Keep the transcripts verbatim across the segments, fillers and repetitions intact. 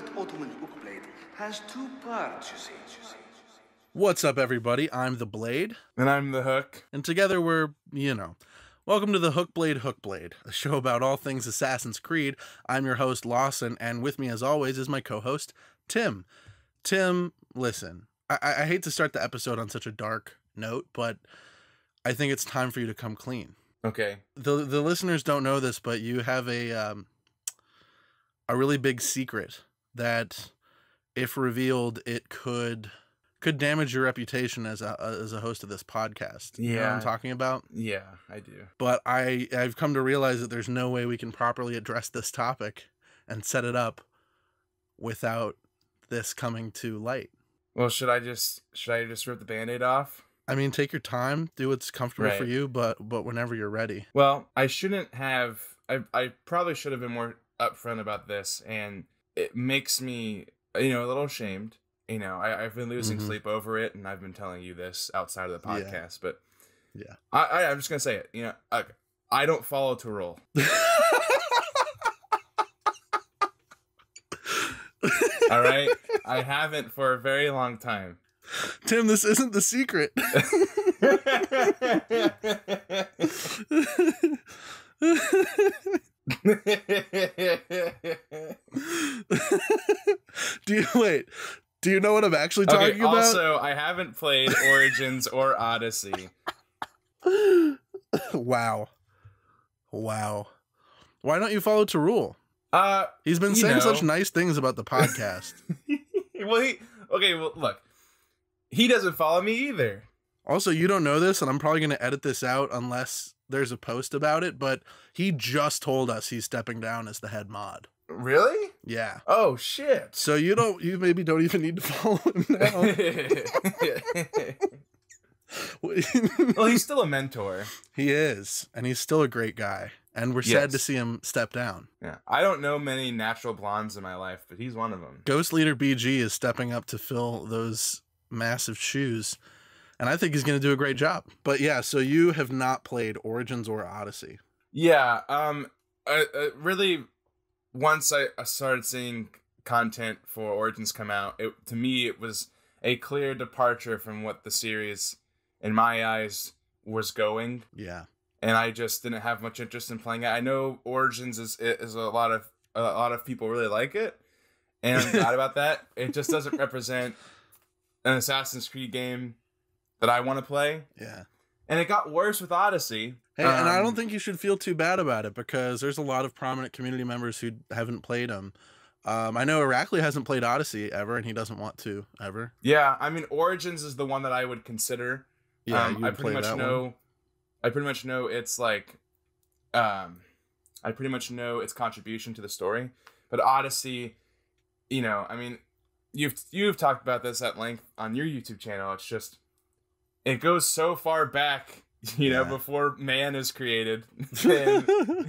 third Ottoman Bookblade has two parts, you see. You see. What's up, everybody? I'm the Blade. And I'm the Hook. And together we're, you know. Welcome to the Hook Blade Hook Blade, a show about all things Assassin's Creed. I'm your host, Lawson, and with me, as always, is my co-host, Tim. Tim, listen, I, I hate to start the episode on such a dark note, but I think it's time for you to come clean. Okay. The the listeners don't know this, but you have a um, a really big secret that, if revealed, it could could damage your reputation as a as a host of this podcast. Yeah, you know what I'm talking about. Yeah, I do. But I I've come to realize that there's no way we can properly address this topic and set it up without this coming to light. Well, should I just should I just rip the Band-Aid off? I mean, take your time, do what's comfortable right. for you, but but whenever you're ready. Well, I shouldn't have, I, I probably should have been more upfront about this, and it makes me, you know, a little ashamed. You know, I, I've been losing mm-hmm. sleep over it, and I've been telling you this outside of the podcast, yeah. but yeah, I, I, I'm just going to say it, you know, I, I don't follow to roll. All right? I haven't for a very long time. Tim, this isn't the secret. Do you wait? Do you know what I'm actually talking okay, about? Also, I haven't played Origins or Odyssey. Wow, wow. Why don't you follow to rule? Uh, he's been saying know. such nice things about the podcast. Well, he okay. Well, look. He doesn't follow me either. Also, you don't know this, and I'm probably going to edit this out unless there's a post about it, but he just told us he's stepping down as the head mod. Really? Yeah. Oh, shit. So you don't, you maybe don't even need to follow him now. Well, he's still a mentor. He is, and he's still a great guy, and we're yes. sad to see him step down. Yeah. I don't know many natural blondes in my life, but he's one of them. Ghost Leader B G is stepping up to fill those massive shoes, and I think he's gonna do a great job. But yeah, so you have not played Origins or Odyssey? Yeah. um I, I really, once I, I started seeing content for Origins come out, it to me it was a clear departure from what the series in my eyes was going. Yeah. And I just didn't have much interest in playing it. I know Origins is is a lot of a lot of people really like it, and I'm glad about that. It just doesn't represent an Assassin's Creed game that I want to play. Yeah. And it got worse with Odyssey. Hey, um, and I don't think you should feel too bad about it, because there's a lot of prominent community members who haven't played them. Um, I know Irakli hasn't played Odyssey ever, and he doesn't want to ever. Yeah, I mean, Origins is the one that I would consider. Yeah, um, I pretty much know. One. I pretty much know it's like, um, I pretty much know its contribution to the story. But Odyssey, you know, I mean. You've you've talked about this at length on your YouTube channel. It's just, it goes so far back, you yeah. know, before man is created, to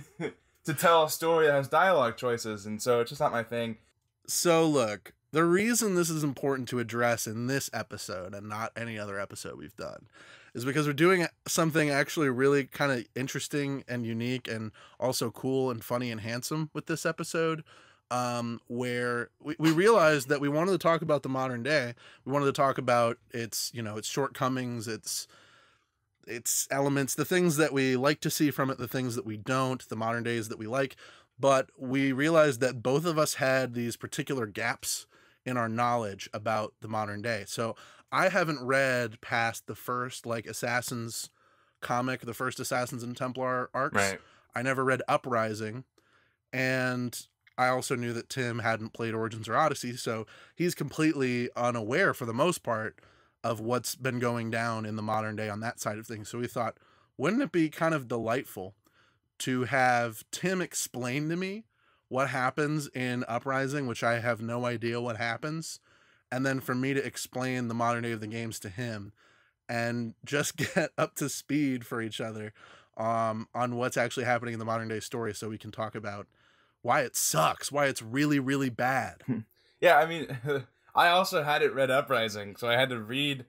tell a story that has dialogue choices, and so it's just not my thing. So look, the reason this is important to address in this episode and not any other episode we've done is because we're doing something actually really kind of interesting and unique, and also cool and funny and handsome with this episode. Um, where we, we realized that we wanted to talk about the modern day. We wanted to talk about its, you know, its shortcomings, its, its elements, the things that we like to see from it, the things that we don't, the modern days that we like. But we realized that both of us had these particular gaps in our knowledge about the modern day. So I haven't read past the first, like, Assassin's comic, the first Assassins and Templar arcs. Right. I never read Uprising, and I also knew that Tim hadn't played Origins or Odyssey, so he's completely unaware, for the most part, of what's been going down in the modern day on that side of things. So we thought, wouldn't it be kind of delightful to have Tim explain to me what happens in Uprising, which I have no idea what happens, and then for me to explain the modern day of the games to him, and just get up to speed for each other um, on what's actually happening in the modern day story, so we can talk about why it sucks, why it's really, really bad. Yeah, I mean, I also hadn't read Uprising, so I had to read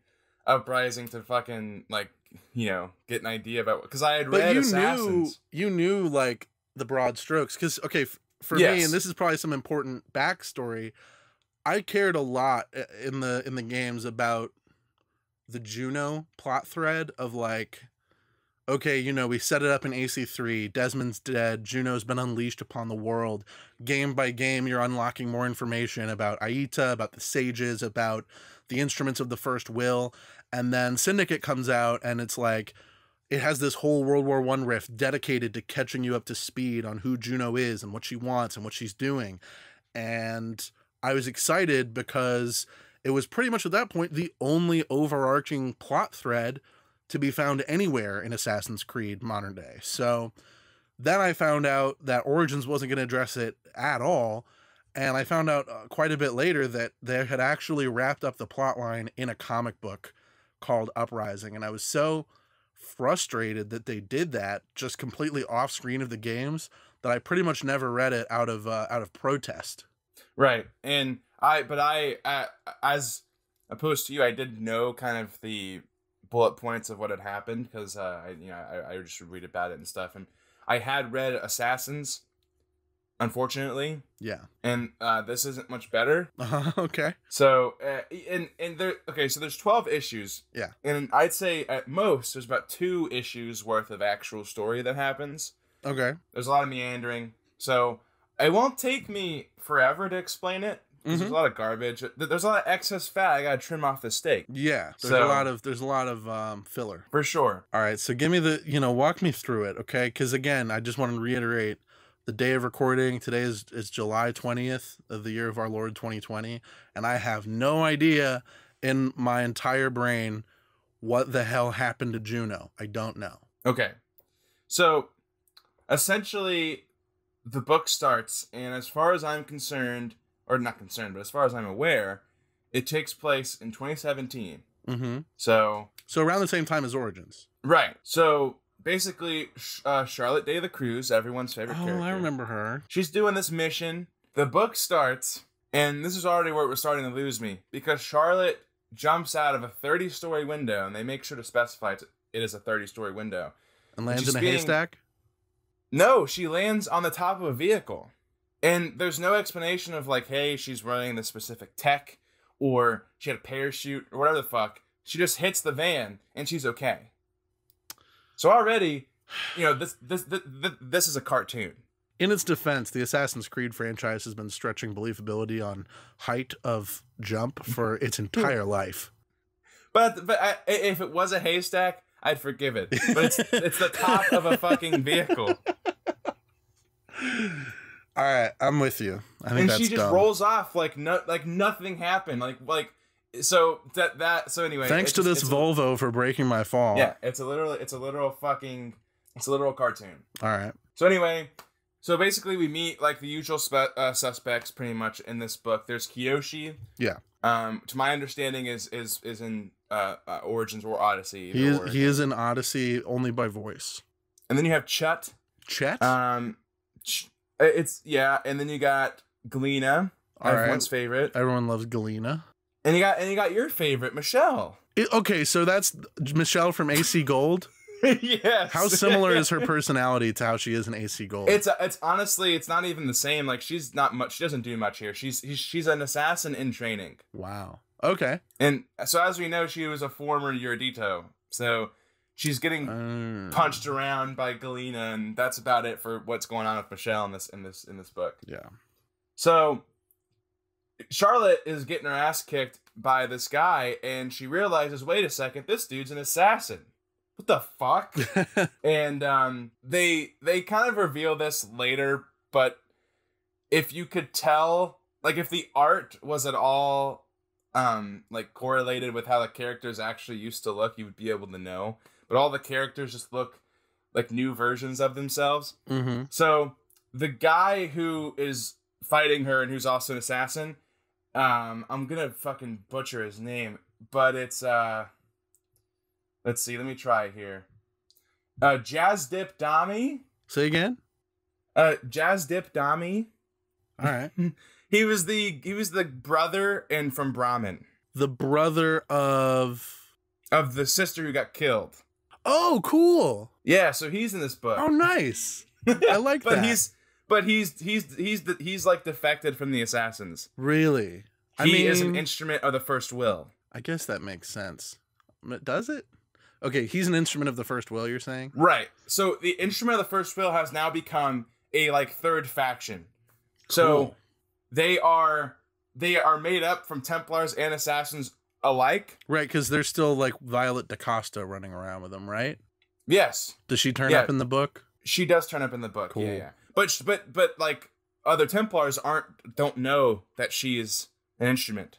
Uprising to fucking, like, you know, get an idea about, because I had but read you Assassins. Knew, you knew, like, the broad strokes, because, okay, for yes. me, and this is probably some important backstory, I cared a lot in the in the games about the Juno plot thread of like, okay, you know, we set it up in A C three, Desmond's dead, Juno's been unleashed upon the world. Game by game, you're unlocking more information about Aita, about the sages, about the instruments of the first will. And then Syndicate comes out and it's like, it has this whole World War One riff dedicated to catching you up to speed on who Juno is and what she wants and what she's doing. And I was excited because it was pretty much at that point the only overarching plot thread to be found anywhere in Assassin's Creed modern day. So then I found out that Origins wasn't going to address it at all. And I found out uh, quite a bit later that they had actually wrapped up the plot line in a comic book called Uprising. And I was so frustrated that they did that just completely off screen of the games that I pretty much never read it out of, uh, out of protest. Right. And I, but I, I, as opposed to you, I did know kind of the bullet points of what had happened because uh, I, you know, I, I just read about it and stuff, and I had read Assassins, unfortunately. Yeah. And uh, this isn't much better. Uh, okay. So uh, and and there okay, so there's twelve issues. Yeah. And I'd say at most there's about two issues worth of actual story that happens. Okay. There's a lot of meandering, so it won't take me forever to explain it. Mm-hmm. There's a lot of garbage. There's a lot of excess fat I gotta trim off the steak. Yeah, there's so, a lot of there's a lot of um, filler for sure. All right, so give me the you know walk me through it, okay? Because again, I just want to reiterate the day of recording. Today is is July twentieth of the year of our Lord twenty twenty, and I have no idea in my entire brain what the hell happened to Juno. I don't know. Okay, so essentially the book starts, and as far as I'm concerned. Or not concerned, but as far as I'm aware, it takes place in twenty seventeen. Mm-hmm. So, so around the same time as Origins, right? So basically, uh, Charlotte De La Cruz, everyone's favorite oh, character. Oh, I remember her. She's doing this mission. The book starts, and this is already where it was starting to lose me because Charlotte jumps out of a thirty-story window, and they make sure to specify it is a thirty-story window. And lands in a being... haystack. No, she lands on the top of a vehicle. And there's no explanation of like, hey, she's running the specific tech or she had a parachute or whatever the fuck. She just hits the van and she's okay. So already, you know, this this this, this is a cartoon. In its defense, the Assassin's Creed franchise has been stretching believability on height of jump for its entire life. But but I, if it was a haystack, I'd forgive it. But it's, it's the top of a fucking vehicle. All right, I'm with you. I think and that's she just dumb. rolls off like no, like nothing happened. Like like so that that so anyway. Thanks to just, this Volvo a, for breaking my fall. Yeah, it's a literal it's a literal fucking it's a literal cartoon. All right. So anyway, so basically we meet like the usual spe uh, suspects pretty much in this book. There's Kiyoshi. Yeah. Um, to my understanding, is is is in uh, uh, Origins or Odyssey. He is, he is in Odyssey only by voice. And then you have Chet. Chet. Um. Ch It's yeah, and then you got Galina, All everyone's right. favorite. Everyone loves Galina. And you got and you got your favorite, Michelle. It, okay, so that's Michelle from A C Gold. Yes. How similar is her personality to how she is in A C Gold? It's it's honestly, it's not even the same. Like she's not much. She doesn't do much here. She's she's an assassin in training. Wow. Okay. And so as we know, she was a former Eurodito. So. She's getting um, punched around by Galina, and that's about it for what's going on with Michelle in this in this in this book. Yeah. So Charlotte is getting her ass kicked by this guy, and she realizes, wait a second, this dude's an assassin. What the fuck? And um, they they kind of reveal this later, but if you could tell, like if the art was at all um, like correlated with how the characters actually used to look, you would be able to know. But all the characters just look like new versions of themselves. Mm-hmm. So the guy who is fighting her and who's also an assassin, um, I'm gonna fucking butcher his name, but it's uh, let's see, let me try here. Uh, Jazdip Dami. Say again. Uh, Jazdip Dami. All right. he was the he was the brother and from Brahmin. The brother of of the sister who got killed. Oh, cool. Yeah, so he's in this book. Oh, nice. I like but that. But he's But he's he's he's the, he's like defected from the assassins. Really? I he mean, is an instrument of the first will. I guess that makes sense. Does it? Okay, he's an instrument of the first will, you're saying? Right. So the instrument of the first will has now become a like third faction. Cool. So they are they are made up from Templars and assassins alike. Right, because there's still like Violet DaCosta running around with them, right? Yes. Does she turn yeah. up in the book? She does turn up in the book. Cool. Yeah, yeah. But but but like other Templars aren't don't know that she is an instrument.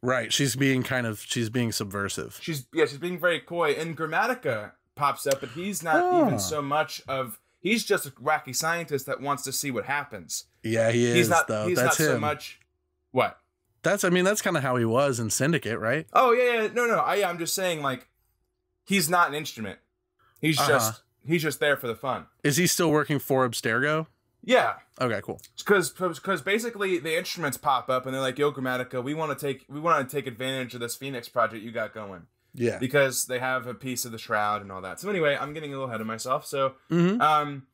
Right, she's being kind of she's being subversive. She's yeah, she's being very coy. And Grammatica pops up, but he's not oh. even so much of he's just a wacky scientist that wants to see what happens. Yeah, he is. He's not though. He's that's not him. so much what? That's I mean, that's kind of how he was in Syndicate, right? Oh yeah, yeah. No, no. I I'm just saying like he's not an instrument. He's uh-huh. just he's just there for the fun. Is he still working for Abstergo? Yeah. Okay, cool. Because because basically the instruments pop up and they're like, "Yo, Grammatica, we want to take we want to take advantage of this Phoenix project you got going." Yeah. Because they have a piece of the Shroud and all that. So anyway, I'm getting a little ahead of myself. So mm-hmm. um,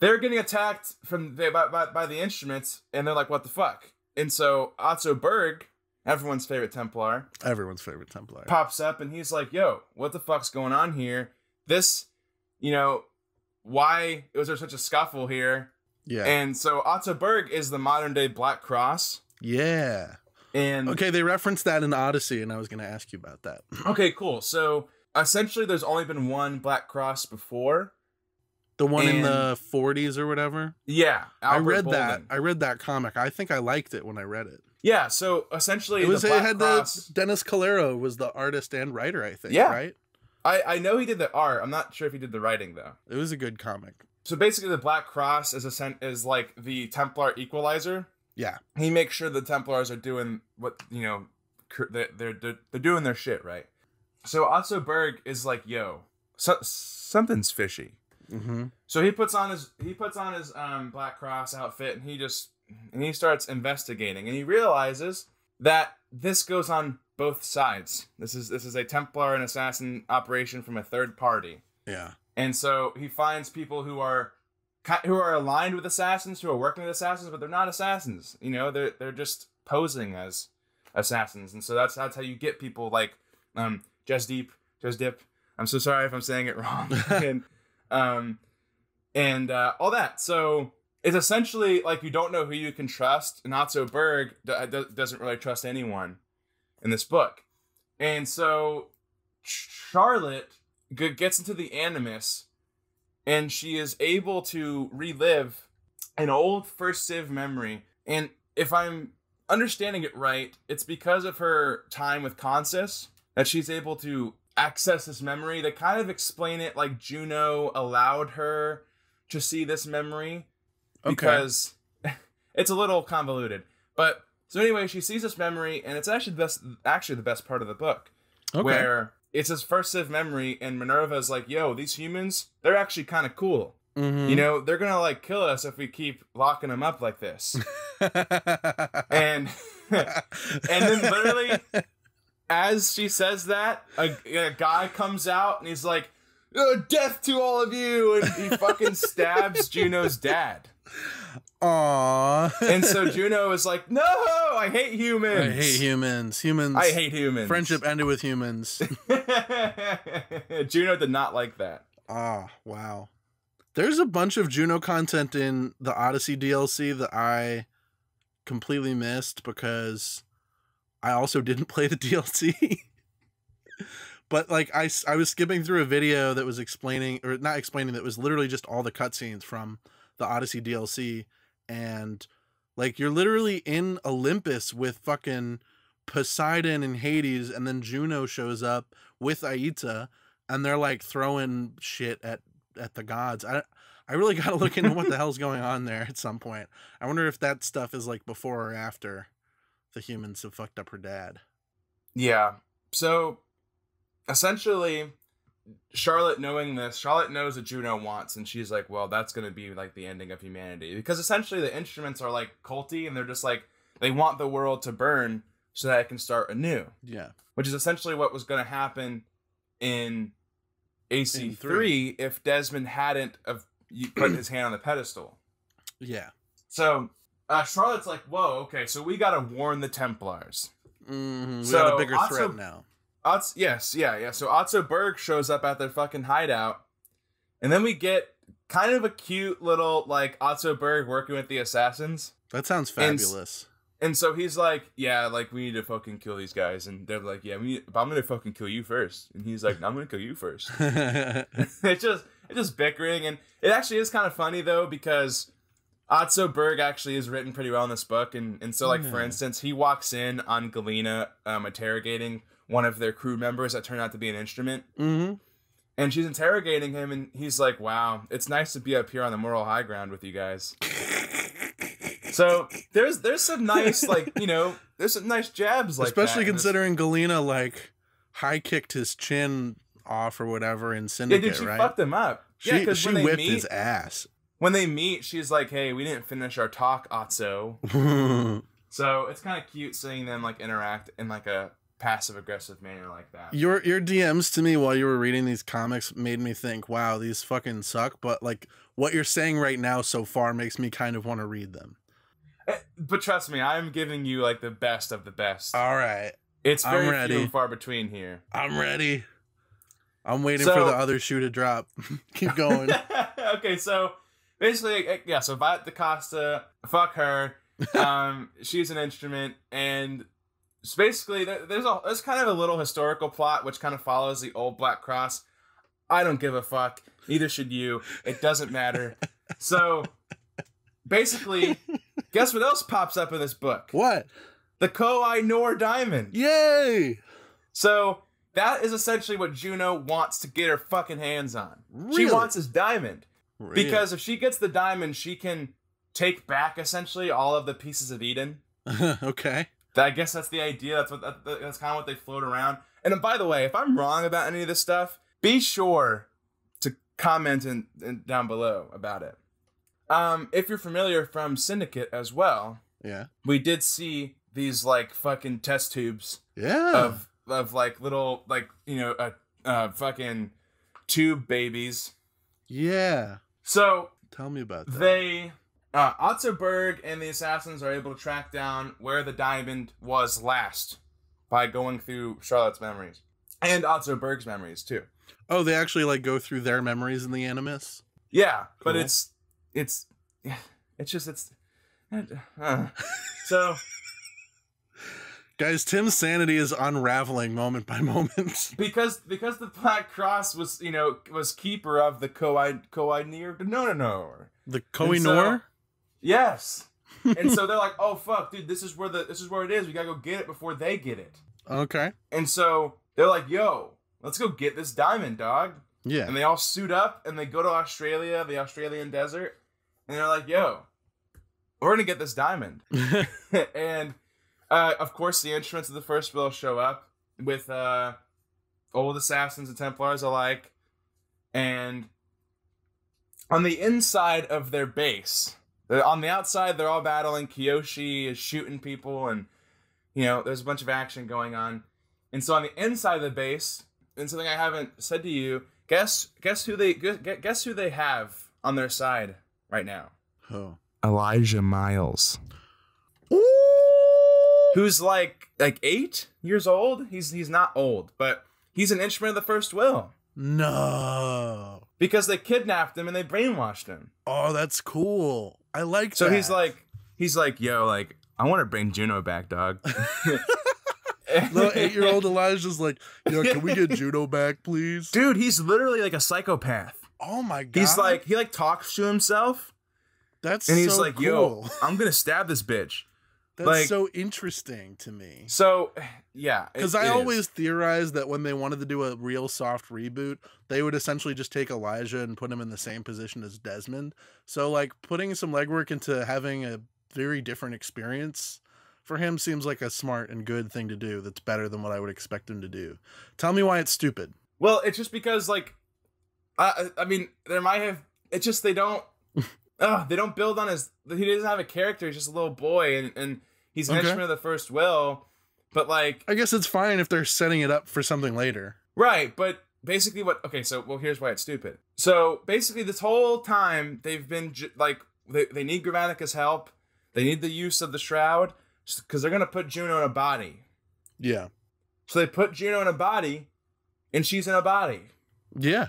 they're getting attacked from the, by, by by the instruments, and they're like, "What the fuck?" And so Otto Berg, everyone's favorite Templar, everyone's favorite Templar, pops up and he's like, "Yo, what the fuck's going on here? This, you know." Why was there such a scuffle here? Yeah. And so Otto Berg is the modern day Black Cross. Yeah. And okay, they referenced that in Odyssey, and I was going to ask you about that. Okay, cool. So essentially, there's only been one Black Cross before. The one and, in the forties or whatever? Yeah. Albert I read Bolden. that. I read that comic. I think I liked it when I read it. Yeah. So essentially, it was the Black it had Cross... the, Dennis Calero was the artist and writer, I think, yeah. right? I, I know he did the art. I'm not sure if he did the writing, though. It was a good comic. So basically, the Black Cross is a is like the Templar equalizer. Yeah. He makes sure the Templars are doing what, you know, they're, they're, they're doing their shit, right? So Otto Berg is like, yo, so, something's fishy. Mm-hmm. So he puts on his he puts on his um, Black Cross outfit, and he just and he starts investigating, and he realizes that this goes on both sides. This is this is a Templar and assassin operation from a third party. Yeah. And so he finds people who are who are aligned with assassins, who are working with assassins, but they're not assassins. You know, they're they're just posing as assassins. And so that's that's how you get people like um Jesdeep, Jesdip. I'm so sorry if I'm saying it wrong. and um and uh, all that. So it's essentially like you don't know who you can trust. And Otto Berg d d doesn't really trust anyone in this book. And so Charlotte gets into the Animus, and she is able to relive an old First Civ memory. And if I'm understanding it right, it's because of her time with Consys that she's able to access this memory. They kind of explain it like Juno allowed her to see this memory. Okay. Because it's a little convoluted. But so anyway, she sees this memory, and it's actually the best, actually the best part of the book, okay. where it's this First Civ memory, and Minerva's like, yo, these humans, they're actually kind of cool. Mm-hmm. You know, they're going to, like, kill us if we keep locking them up like this. and and then literally, as she says that, a, a guy comes out, and he's like, oh, death to all of you, and he fucking stabs Juno's dad. Aww. And so Juno is like, no, I hate humans. I hate humans. Humans. I hate humans. Friendship ended with humans. Juno did not like that. Ah, wow. There's a bunch of Juno content in the Odyssey D L C that I completely missed because I also didn't play the D L C. But like I, I was skipping through a video that was explaining, or not explaining, that was literally just all the cutscenes from the Odyssey D L C, and like you're literally in Olympus with fucking Poseidon and Hades, and then Juno shows up with Aita, and they're like throwing shit at at the gods. I I really gotta look into what the hell's going on there at some point. I wonder if that stuff is like before or after the humans have fucked up her dad. Yeah. So essentially, Charlotte knowing this, Charlotte knows that Juno wants, and she's like, well, that's going to be like the ending of humanity, because essentially the instruments are like culty, and they're just like, they want the world to burn so that it can start anew. Yeah. Which is essentially what was going to happen in A C three if Desmond hadn't have put his hand on the pedestal. Yeah. So uh, Charlotte's like, whoa, okay, so we got to warn the Templars. Mm-hmm. So we got a bigger Otto, threat now. Otto, yes, yeah, yeah. So Otto Berg shows up at their fucking hideout, and then we get kind of a cute little, like, Otto Berg working with the assassins. That sounds fabulous. And, and so he's like, yeah, like, we need to fucking kill these guys. And they're like, yeah, we need, but I'm going to fucking kill you first. And he's like, no, I'm going to kill you first. It's just, it's just bickering. And it actually is kind of funny, though, because Otto Berg actually is written pretty well in this book. And, and so, like, mm. for instance, he walks in on Galina um, interrogating one of their crew members that turned out to be an instrument. Mm-hmm. And she's interrogating him, and he's like, wow, it's nice to be up here on the moral high ground with you guys. So there's there's some nice, like, you know, there's some nice jabs like Especially that. Considering Galina, like, high-kicked his chin off or whatever in Syndicate, right? Yeah, dude, she right? fucked him up. She, yeah, she when they whipped meet, his ass. When they meet, she's like, hey, we didn't finish our talk, Otto. So it's kind of cute seeing them, like, interact in, like, a passive aggressive manner like that. Your your D Ms to me while you were reading these comics made me think, wow, these fucking suck. But like what you're saying right now so far makes me kind of want to read them. But trust me, I'm giving you like the best of the best. All right, it's very I'm ready. few and far between here. I'm ready. I'm waiting so, for the other shoe to drop. Keep going. Okay, so basically, yeah. So Violet DaCosta, fuck her. Um, she's an instrument and. So basically, there's a there's kind of a little historical plot which kind of follows the old Black Cross. I don't give a fuck. Neither should you. It doesn't matter. So basically, guess what else pops up in this book? What? The Koh-i-Noor diamond. Yay! So that is essentially what Juno wants to get her fucking hands on. Really? She wants his diamond. Really? Because if she gets the diamond, she can take back essentially all of the pieces of Eden. Okay. I guess that's the idea. That's what that, that's kind of what they float around. And then, by the way, if I'm wrong about any of this stuff, be sure to comment in, in down below about it. Um, if you're familiar from Syndicate as well, yeah, we did see these like fucking test tubes, yeah, of of like little like you know uh, uh fucking tube babies, yeah. So tell me about that. They. Uh, Otto Berg and the assassins are able to track down where the diamond was last by going through Charlotte's memories and Otto Berg's memories too. Oh, they actually like go through their memories in the Animus. Yeah, cool. But it's it's it's just it's uh, so. Guys, Tim's sanity is unraveling moment by moment because because the Black Cross was you know was keeper of the Koh-i Koh-i-Noor no no no the Koh-i-Noor. Yes. And so they're like, oh fuck, dude, this is where the this is where it is. We gotta go get it before they get it. Okay. And so they're like, yo, let's go get this diamond, dog. Yeah. And they all suit up and they go to Australia, the Australian desert, and they're like, yo, we're gonna get this diamond. And uh of course the instruments of the First Will show up with uh old assassins and Templars alike. And on the inside of their base. On the outside, they're all battling. Kiyoshi is shooting people, and, you know, there's a bunch of action going on. And so on the inside of the base, and something I haven't said to you, guess guess who they guess who they have on their side right now? Who? Elijah Miles. Ooh! Who's like like eight years old? He's he's not old, but he's an instrument of the First Will. No. Because they kidnapped him and they brainwashed him. Oh, that's cool. I like so that. So he's like, he's like, yo, like, I want to bring Juno back, dog. Little eight-year-old Elijah's like, yo, can we get Juno back, please? Dude, he's literally like a psychopath. Oh my god. He's like, he like talks to himself. That's and he's so like, cool. Yo, I'm gonna stab this bitch. That's like, so interesting to me. So, yeah. Because I always is. theorized that when they wanted to do a real soft reboot, they would essentially just take Elijah and put him in the same position as Desmond. So, like, putting some legwork into having a very different experience for him seems like a smart and good thing to do that's better than what I would expect him to do. Tell me why it's stupid. Well, it's just because, like, I, I mean, there might have... It's just they don't... Ugh, they don't build on his... He doesn't have a character. He's just a little boy, and, and he's an okay. instrument of the First Will, but, like... I guess it's fine if they're setting it up for something later. Right, but basically what... Okay, so, well, here's why it's stupid. So, basically, this whole time, they've been, like, They they need Gravatica's help. They need the use of the Shroud because they're going to put Juno in a body. Yeah. So they put Juno in a body, and she's in a body. Yeah.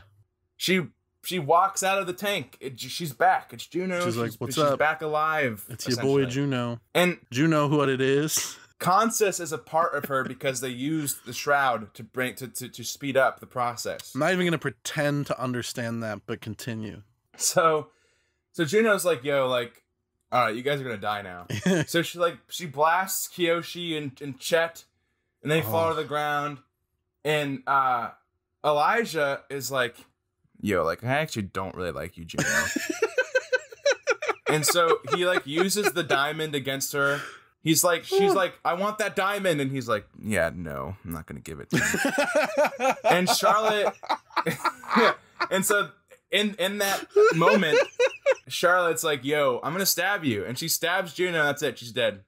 She she walks out of the tank. It, she's back. It's Juno. She's like, she's, what's she's up? She's back alive. It's your boy Juno. And Juno, what it is. Conscious is a part of her because they used the Shroud to bring to, to, to speed up the process. I'm not even going to pretend to understand that, but continue. So, so Juno's like, yo, like, all right, you guys are going to die now. So she like, she blasts Kiyoshi and, and Chet, and they oh. fall to the ground. And uh, Elijah is like, yo, like, I actually don't really like you, Juno. And so he like uses the diamond against her. He's like, she's like, I want that diamond. And he's like, yeah, no, I'm not going to give it to you. And Charlotte, and so in, in that moment, Charlotte's like, yo, I'm going to stab you. And she stabs Juno. That's it. She's dead.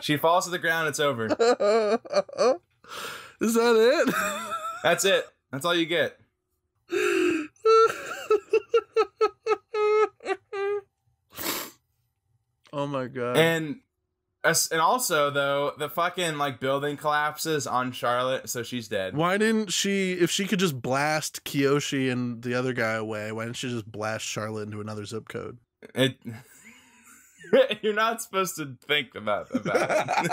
She falls to the ground. It's over. Is that it? That's it. That's all you get. Oh my god! And and also though, the fucking like building collapses on Charlotte, so she's dead. Why didn't she? If she could just blast Kiyoshi and the other guy away, why didn't she just blast Charlotte into another zip code? It, you're not supposed to think about that.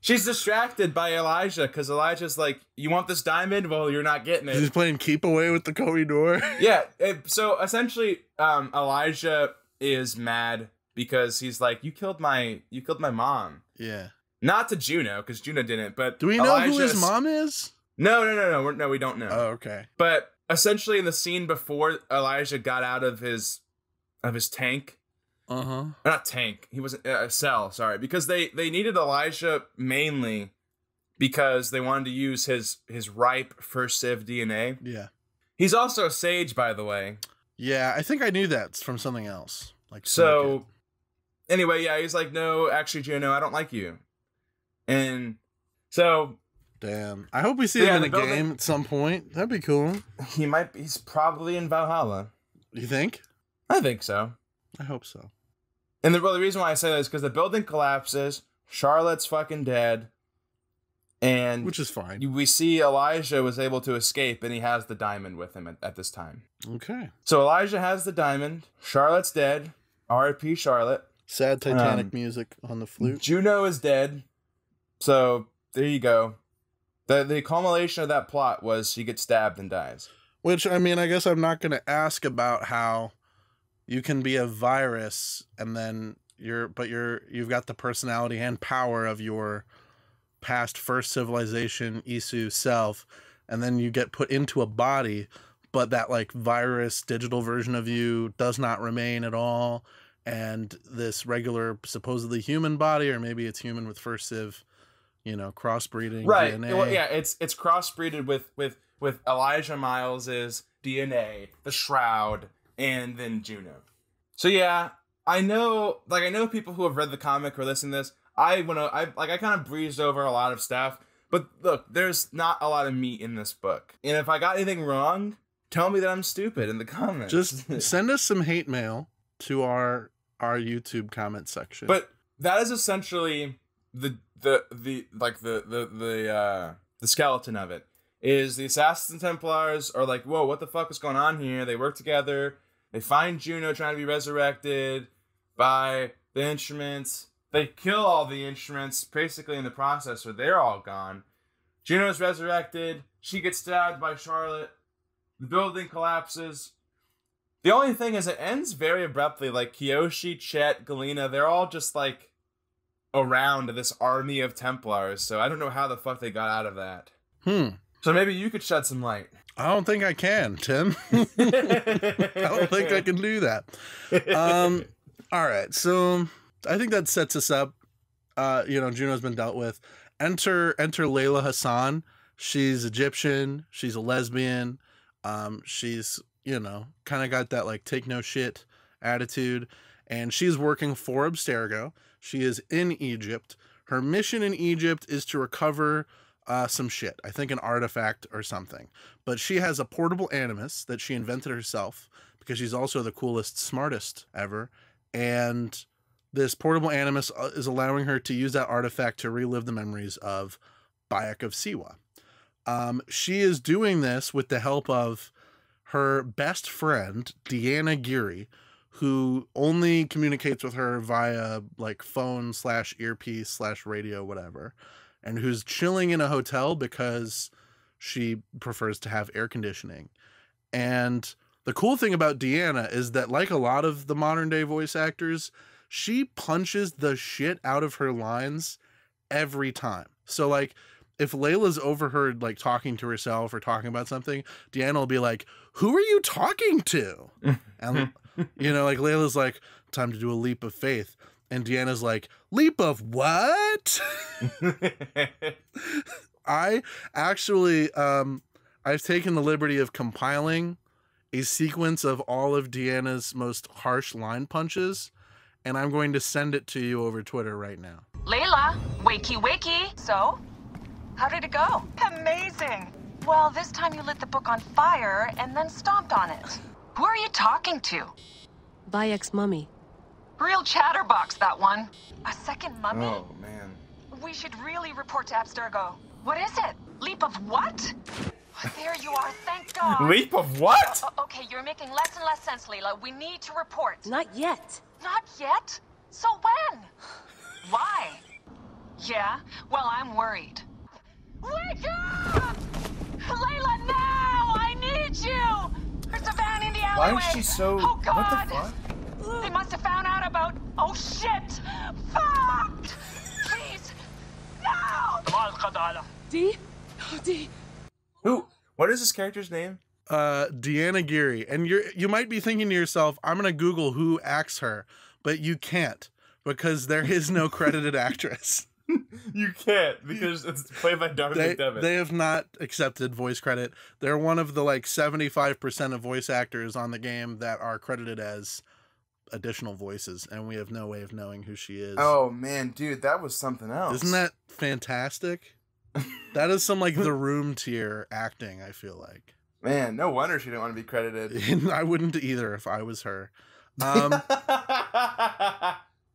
She's distracted by Elijah because Elijah's like, "You want this diamond? Well, you're not getting it." He's playing keep away with the Koh-i-Noor. Yeah. It, so essentially, um, Elijah is mad because he's like, you killed my you killed my mom. Yeah, not to Juno because Juno didn't. But do we know Elijah's... who his mom is? No, no, no, no. We're, no, we don't know. Oh, okay. But essentially, in the scene before Elijah got out of his of his tank, uh huh, not tank. He was uh, a cell. Sorry, because they they needed Elijah mainly because they wanted to use his his ripe first civ D N A. Yeah, he's also a sage, by the way. Yeah, I think I knew that from something else. Like So, anyway, yeah, he's like, no, actually, Juno, I don't like you. And so... Damn. I hope we see yeah, him in a building. game at some point. That'd be cool. He might be, he's probably in Valhalla. You think? I think so. I hope so. And the, well, the reason why I say that is because the building collapses, Charlotte's fucking dead, and... Which is fine. We see Elijah was able to escape, and he has the diamond with him at, at this time. Okay. So Elijah has the diamond. Charlotte's dead. R I P Charlotte. Sad Titanic um, music on the flute. Juno is dead. So there you go. The, the culmination of that plot was she gets stabbed and dies. Which, I mean, I guess I'm not going to ask about how you can be a virus, and then you're, but you're, you've got the personality and power of your... past First Civilization Isu self, and then you get put into a body, but that like virus digital version of you does not remain at all, and this regular supposedly human body, or maybe it's human with First Civ, you know, crossbreeding right D N A. Well, yeah, it's it's crossbreeded with with with Elijah Miles's D N A, the Shroud, and then Juno. So yeah, I know, like I know people who have read the comic or listened to this. I wanna, I like, I kind of breezed over a lot of stuff, but look, there's not a lot of meat in this book. And if I got anything wrong, tell me that I'm stupid in the comments. Just send us some hate mail to our our YouTube comment section. But that is essentially the the the like the the the uh, the skeleton of it. Is the Assassins and Templars are like, whoa, what the fuck is going on here? They work together. They find Juno trying to be resurrected by the instruments. They kill all the instruments, basically, in the process, so they're all gone. Juno's resurrected. She gets stabbed by Charlotte. The building collapses. The only thing is it ends very abruptly. Like, Kiyoshi, Chet, Galina, they're all just, like, around this army of Templars. So I don't know how the fuck they got out of that. Hmm. So maybe you could shed some light. I don't think I can, Tim. I don't think I can do that. Um, all right, so... I think that sets us up. Uh, you know, Juno's been dealt with. Enter enter Layla Hassan. She's Egyptian. She's a lesbian. Um, she's, you know, kind of got that, like, take no shit attitude. And she's working for Abstergo. She is in Egypt. Her mission in Egypt is to recover uh, some shit. I think an artifact or something. But she has a portable animus that she invented herself because she's also the coolest, smartest ever. And this portable animus is allowing her to use that artifact to relive the memories of Bayek of Siwa. Um, she is doing this with the help of her best friend, Deanna Geary, who only communicates with her via like phone slash earpiece slash radio, whatever, and who's chilling in a hotel because she prefers to have air conditioning. And the cool thing about Deanna is that, like a lot of the modern day voice actors, she punches the shit out of her lines every time. So like, if Layla's overheard like talking to herself or talking about something, Deanna will be like, who are you talking to? And you know, like Layla's like, time to do a leap of faith. And Deanna's like, leap of what? I actually, um, I've taken the liberty of compiling a sequence of all of Deanna's most harsh line punches, and I'm going to send it to you over Twitter right now. Layla, wakey wakey. So, how did it go? Amazing. Well, this time you lit the book on fire and then stomped on it. Who are you talking to? Bayek's mummy. Real chatterbox, that one. A second mummy? Oh, man. We should really report to Abstergo. What is it? Leap of what? There you are, thank God. Leap of what? Uh, okay, you're making less and less sense, Layla. We need to report. Not yet. Not yet? So when? Why? Yeah? Well, I'm worried. Wake up! Layla, now! I need you! There's a van in the alleyway! Why is she so... Oh, God. What the fuck? They must have found out about... Oh, shit! Fuck! Please! No! D? Oh, D. Who? What is this character's name? Uh, Deanna Geary. And you're, you might be thinking to yourself, I'm gonna Google who acts her, but you can't, because there is no credited actress. You can't, because it's played by Darby they, Devitt. They have not accepted voice credit. They're one of the like seventy-five percent of voice actors on the game that are credited as additional voices, and we have no way of knowing who she is. Oh man, dude, that was something else. Isn't that fantastic? That is some like The Room tier acting, I feel like. Man, no wonder she didn't want to be credited. I wouldn't either if I was her. Um,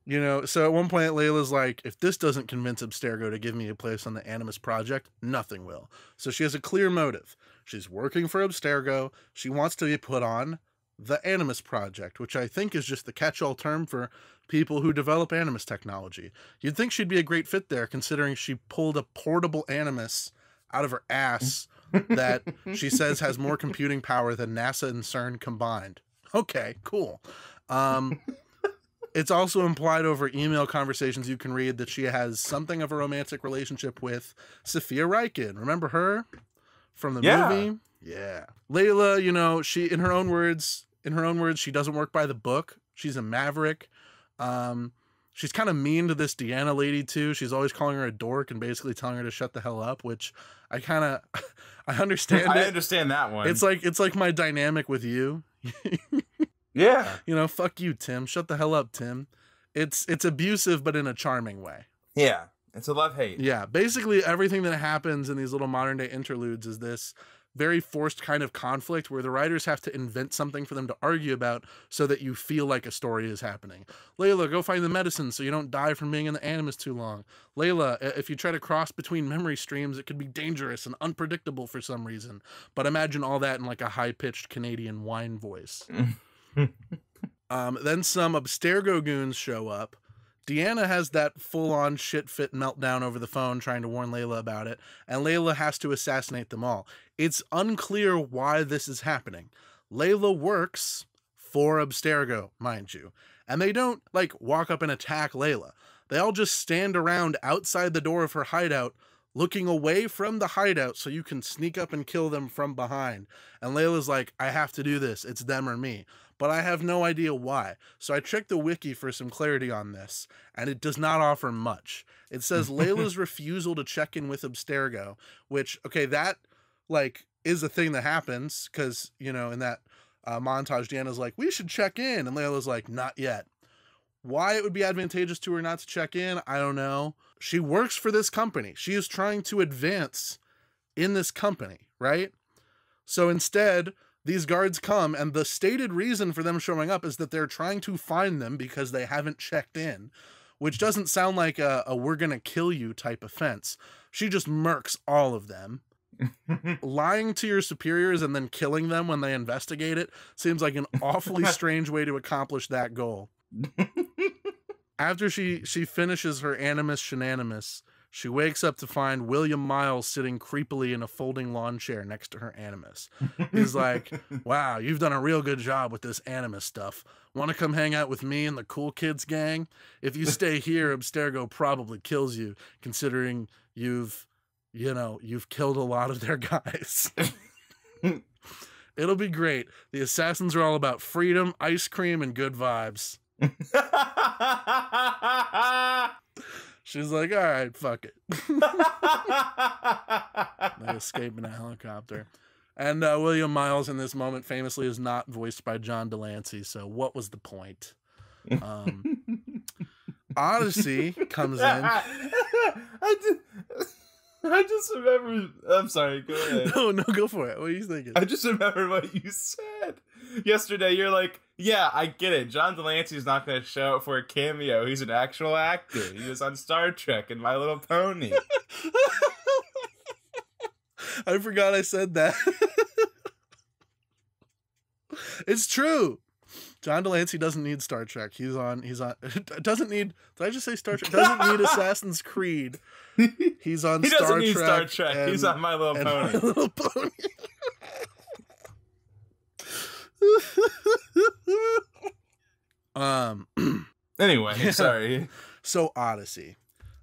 you know, so at one point Layla's like, if this doesn't convince Abstergo to give me a place on the Animus project, nothing will. So she has a clear motive. She's working for Abstergo. She wants to be put on the Animus project, which I think is just the catch-all term for people who develop Animus technology. You'd think she'd be a great fit there, considering she pulled a portable Animus out of her ass that she says has more computing power than NASA and CERN combined. Okay, cool. Um, it's also implied over email conversations you can read that she has something of a romantic relationship with Sophia Ryken. Remember her from the yeah. movie? Yeah. Layla, you know, she, in her own words, in her own words, she doesn't work by the book. She's a maverick. Um, she's kind of mean to this Deanna lady too. She's always calling her a dork and basically telling her to shut the hell up, which I kind of, I understand. I it. understand that one. It's like, it's like my dynamic with you. Yeah. You know, fuck you, Tim. Shut the hell up, Tim. It's, it's abusive, but in a charming way. Yeah. It's a love hate. Yeah. Basically everything that happens in these little modern day interludes is this very forced kind of conflict where the writers have to invent something for them to argue about so that you feel like a story is happening. Layla, go find the medicine so you don't die from being in the Animus too long. Layla, if you try to cross between memory streams, it could be dangerous and unpredictable for some reason. But imagine all that in like a high-pitched Canadian whine voice. um, then some Abstergo goons show up. Deanna has that full-on shit-fit meltdown over the phone trying to warn Layla about it, and Layla has to assassinate them all. It's unclear why this is happening. Layla works for Abstergo, mind you, and they don't, like, walk up and attack Layla. They all just stand around outside the door of her hideout, looking away from the hideout so you can sneak up and kill them from behind. And Layla's like, I have to do this. It's them or me. But I have no idea why. So I checked the wiki for some clarity on this, and it does not offer much. It says Layla's refusal to check in with Abstergo, which, okay, that, like, is a thing that happens because, you know, in that uh, montage, Deanna's like, we should check in. And Layla's like, not yet. Why it would be advantageous to her not to check in, I don't know. She works for this company. She is trying to advance in this company, right? So instead, these guards come, and the stated reason for them showing up is that they're trying to find them because they haven't checked in, which doesn't sound like a, a we're going to kill you type offense. She just murks all of them. Lying to your superiors and then killing them when they investigate it seems like an awfully strange way to accomplish that goal. After she, she finishes her animus shenanimus, she wakes up to find William Miles sitting creepily in a folding lawn chair next to her animus. He's like, wow, you've done a real good job with this animus stuff. Want to come hang out with me and the cool kids gang? If you stay here, Abstergo probably kills you, considering you've, you know, you've killed a lot of their guys. It'll be great. The assassins are all about freedom, ice cream, and good vibes. She's like, all right, fuck it. They escape in a helicopter. And uh, William Miles in this moment famously is not voiced by John Delancey, so what was the point? Um, Odyssey comes in. I, just, I just remember... I'm sorry, go ahead. No, no, go for it. What are you thinking? I just remember what you said. Yesterday, you're like, yeah, I get it. John Delancey's not going to show up for a cameo. He's an actual actor. He was on Star Trek and My Little Pony. I forgot I said that. It's true. John Delancey doesn't need Star Trek. He's on, he's on, doesn't need, did I just say Star Trek? Doesn't need Assassin's Creed. He's on he Star Trek. He doesn't need Star Trek. And, he's on My Little Pony. My Little Pony. um anyway yeah. sorry so Odyssey,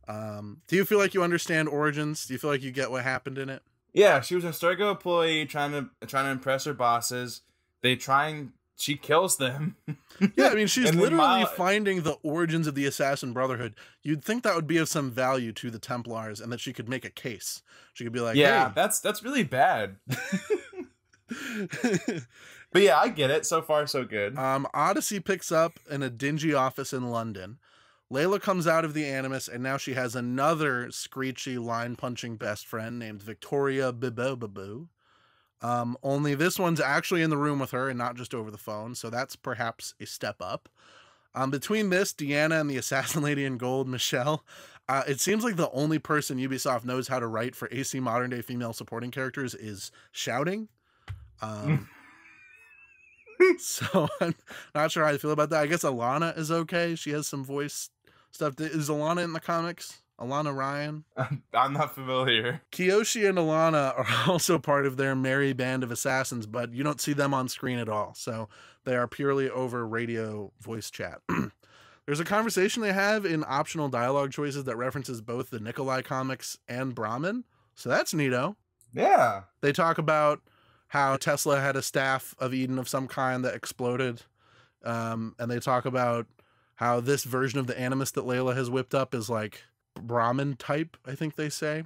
um do you feel like you understand Origins? Do you feel like you get what happened in it? Yeah, she was an Abstergo employee trying to trying to impress her bosses. They try and she kills them. Yeah, I mean, she's literally Miles... finding the origins of the Assassin Brotherhood. You'd think that would be of some value to the Templars and that she could make a case. She could be like, yeah, hey. that's that's really bad. But yeah, I get it. So far, so good. Um, Odyssey picks up in a dingy office in London. Layla comes out of the Animus, and now she has another screechy, line-punching best friend named Victoria Baboo. Um, only this one's actually in the room with her and not just over the phone, so that's perhaps a step up. Um, between this, Deanna and the Assassin Lady in Gold, Michelle, uh, it seems like the only person Ubisoft knows how to write for A C modern-day female supporting characters is shouting. Um... So I'm not sure how I feel about that. I guess Alana is okay. She has some voice stuff. Is Alana in the comics? Alana Ryan? I'm not familiar. Kiyoshi and Alana are also part of their merry band of assassins, but you don't see them on screen at all. So they are purely over radio voice chat. There's a conversation they have in optional dialogue choices that references both the Nikolai comics and Brahmin. So that's neato. Yeah. They talk about how Tesla had a staff of Eden of some kind that exploded. Um, and they talk about how this version of the Animus that Layla has whipped up is like Brahmin type, I think they say,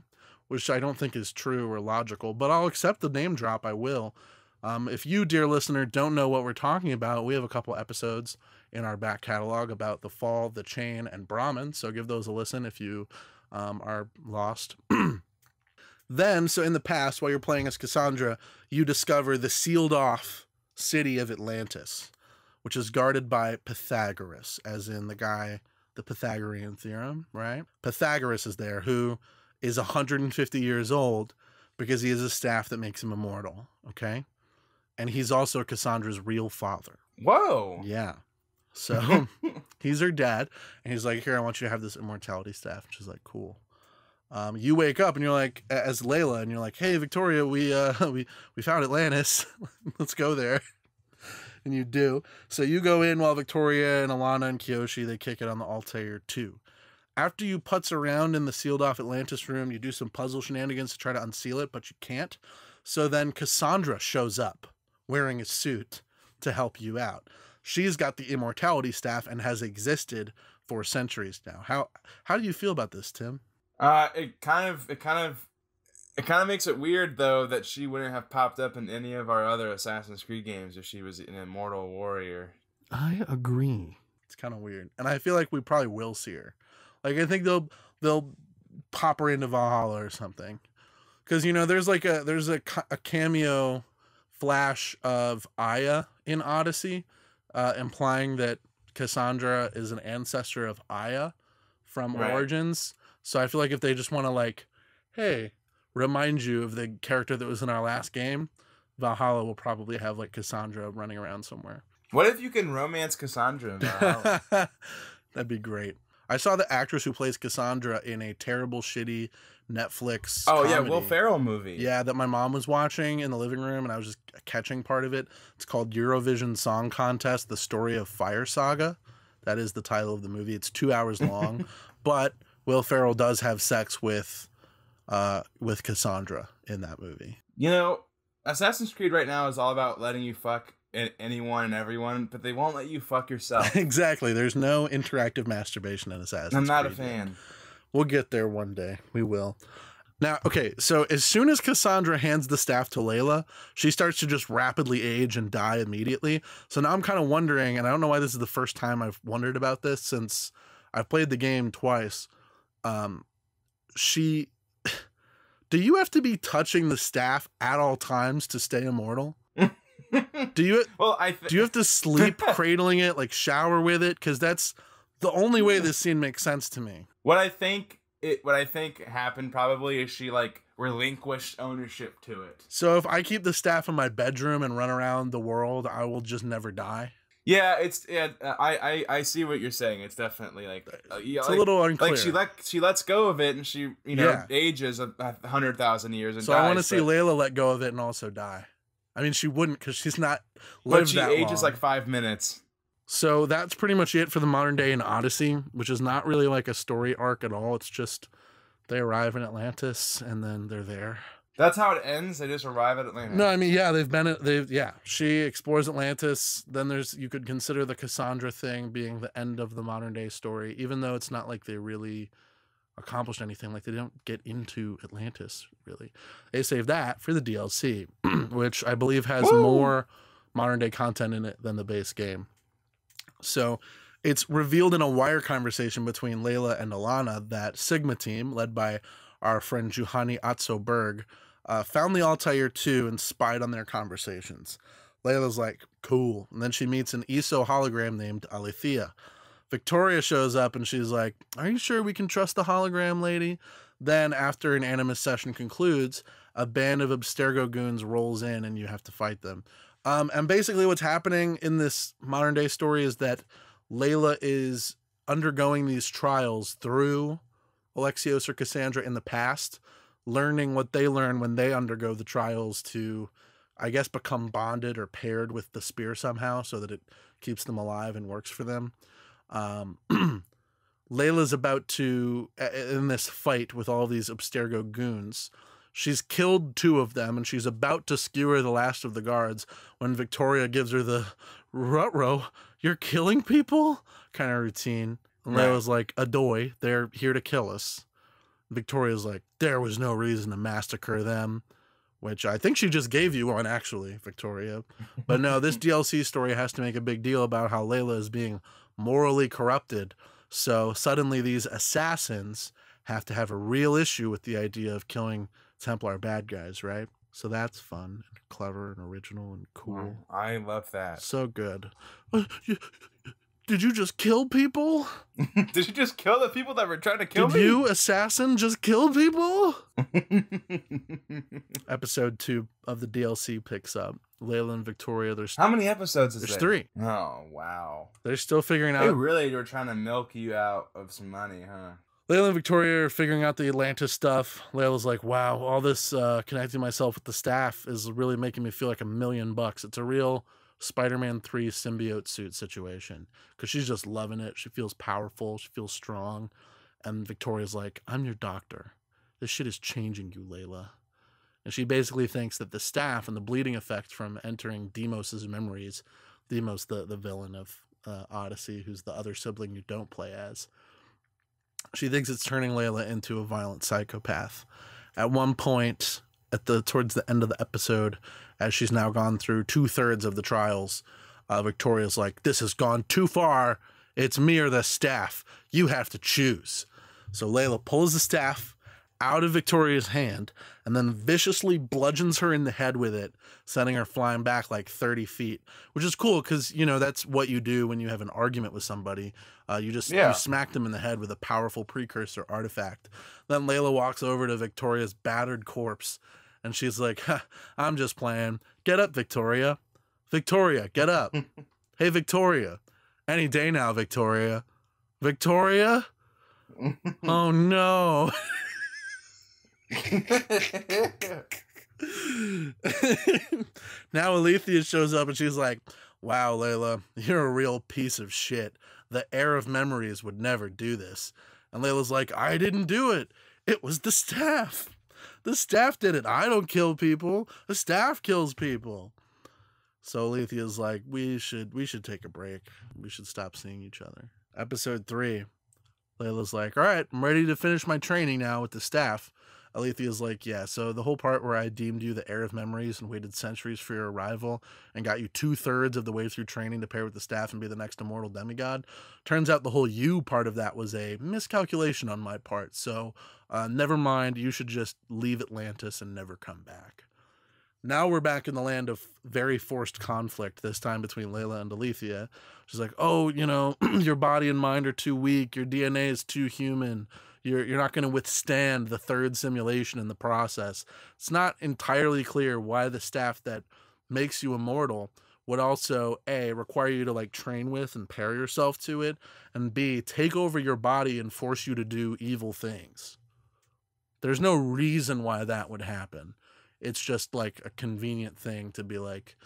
which I don't think is true or logical, but I'll accept the name drop. I will. Um, if you, dear listener, don't know what we're talking about, we have a couple episodes in our back catalog about the Fall, the Chain, and Brahmin. So give those a listen if you um, are lost. Then, so in the past, while you're playing as Cassandra, you discover the sealed-off city of Atlantis, which is guarded by Pythagoras, as in the guy, the Pythagorean theorem, right? Pythagoras is there, who is one hundred fifty years old because he has a staff that makes him immortal, okay? And he's also Cassandra's real father. Whoa! Yeah. So, he's her dad, and he's like, here, I want you to have this immortality staff. And she's like, cool. Um, you wake up and you're like, as Layla, and you're like, hey, Victoria, we, uh, we, we found Atlantis. Let's go there. And you do. So you go in while Victoria and Alana and Kiyoshi, they kick it on the Altair too. After you putz around in the sealed off Atlantis room, you do some puzzle shenanigans to try to unseal it, but you can't. So then Cassandra shows up wearing a suit to help you out. She's got the immortality staff and has existed for centuries now. How, how do you feel about this, Tim? Uh, it kind of, it kind of, it kind of makes it weird though that she wouldn't have popped up in any of our other Assassin's Creed games if she was an immortal warrior. I agree. It's kind of weird, and I feel like we probably will see her. Like, I think they'll they'll pop her into Valhalla or something, because you know there's like a there's a, a cameo flash of Aya in Odyssey, uh, implying that Cassandra is an ancestor of Aya from right. Origins. So I feel like if they just want to like, hey, remind you of the character that was in our last game, Valhalla will probably have like Cassandra running around somewhere. What if you can romance Cassandra in Valhalla? That'd be great. I saw the actress who plays Cassandra in a terrible, shitty Netflix Oh, comedy. yeah, Will Ferrell movie. Yeah, that my mom was watching in the living room, and I was just catching part of it. It's called Eurovision Song Contest, The Story of Fire Saga. That is the title of the movie. It's two hours long, but Will Ferrell does have sex with uh, with Cassandra in that movie. You know, Assassin's Creed right now is all about letting you fuck anyone and everyone, but they won't let you fuck yourself. Exactly. There's no interactive masturbation in Assassin's Creed. I'm not a fan. We'll get there one day. We will. Now, okay, so as soon as Cassandra hands the staff to Layla, she starts to just rapidly age and die immediately. So now I'm kind of wondering, and I don't know why this is the first time I've wondered about this since I've played the game twice. Um, she... Do you have to be touching the staff at all times to stay immortal? Do you well, I do you have to sleep cradling it, like shower with it? Because that's the only way this scene makes sense to me. What I think it what I think happened probably is she like relinquished ownership to it. So if I keep the staff in my bedroom and run around the world, I will just never die. Yeah, it's yeah. I I I see what you're saying. It's definitely like uh, yeah, it's like, a little unclear. Like she let she lets go of it, and she you know yeah. ages a, a hundred thousand years. And so dies, I want to see Layla let go of it and also die. I mean, she wouldn't because she's not lived that long. But she ages like five minutes. So that's pretty much it for the modern day in Odyssey, which is not really like a story arc at all. It's just they arrive in Atlantis and then they're there. That's how it ends. They just arrive at Atlantis. No, I mean, yeah, they've been, they've, yeah. She explores Atlantis. Then there's, you could consider the Cassandra thing being the end of the modern day story, even though it's not like they really accomplished anything. Like they don't get into Atlantis really. They save that for the D L C, which I believe has Woo! more modern day content in it than the base game. So it's revealed in a wire conversation between Layla and Alana that Sigma team led by our friend Juhani Otto Berg, uh, found the Altair two and spied on their conversations. Layla's like, cool. And then she meets an Isu hologram named Alethea. Victoria shows up and she's like, are you sure we can trust the hologram lady? Then after an Animus session concludes, a band of Abstergo goons rolls in and you have to fight them. Um, and basically what's happening in this modern day story is that Layla is undergoing these trials through Alexios or Cassandra in the past, learning what they learn when they undergo the trials to, I guess, become bonded or paired with the spear somehow so that it keeps them alive and works for them. Um, Layla's about to, in this fight with all these Abstergo goons, she's killed two of them and she's about to skewer the last of the guards when Victoria gives her the, "Ruh-roh, you're killing people?" kind of routine. And right. Layla's like, Adoy, they're here to kill us. Victoria's like, there was no reason to massacre them, which I think she just gave you one, actually, Victoria. But no, this D L C story has to make a big deal about how Layla is being morally corrupted. So suddenly these assassins have to have a real issue with the idea of killing Templar bad guys, right? So that's fun and clever and original and cool. I love that. So good. Did you just kill people? Did you just kill the people that were trying to kill Did me? Did you, assassin, just kill people? Episode two of the D L C picks up. Layla and Victoria, there's... How many episodes is there? There's three. Oh, wow. They're still figuring out... They really were trying to milk you out of some money, huh? Layla and Victoria are figuring out the Atlantis stuff. Layla's like, wow, all this uh, connecting myself with the staff is really making me feel like a million bucks. It's a real... Spider-Man three symbiote suit situation because she's just loving it. She feels powerful. She feels strong. And Victoria's like, I'm your doctor. This shit is changing you, Layla. And she basically thinks that the staff and the bleeding effect from entering Deimos's memories, Deimos, the, the villain of uh, Odyssey, who's the other sibling you don't play as, she thinks it's turning Layla into a violent psychopath. At one point... At the towards the end of the episode, as she's now gone through two thirds of the trials, uh, Victoria's like, this has gone too far. It's me or the staff. You have to choose. So Layla pulls the staff out of Victoria's hand and then viciously bludgeons her in the head with it, sending her flying back like thirty feet, which is cool because, you know, that's what you do when you have an argument with somebody. Uh, you just yeah. you smack them in the head with a powerful precursor artifact. Then Layla walks over to Victoria's battered corpse, and she's like, I'm just playing. Get up, Victoria. Victoria, get up. Hey, Victoria. Any day now, Victoria. Victoria? Oh, no. Now Alethea shows up and she's like, wow, Layla, you're a real piece of shit. The heir of memories would never do this. And Layla's like, I didn't do it. It was the staff. The staff did it. I don't kill people. The staff kills people. So Alethea's like, we should we should take a break. We should stop seeing each other. Episode three. Layla's like, all right, I'm ready to finish my training now with the staff. Alethea's like, yeah, so the whole part where I deemed you the heir of memories and waited centuries for your arrival and got you two-thirds of the way through training to pair with the staff and be the next immortal demigod, turns out the whole you part of that was a miscalculation on my part, so uh, never mind, you should just leave Atlantis and never come back. Now we're back in the land of very forced conflict, this time between Layla and Alethea. She's like, oh, you know, your body and mind are too weak, your D N A is too human, You're, you're not going to withstand the third simulation in the process. It's not entirely clear why the staff that makes you immortal would also, A, require you to, like, train with and pair yourself to it, and B, take over your body and force you to do evil things. There's no reason why that would happen. It's just, like, a convenient thing to be like,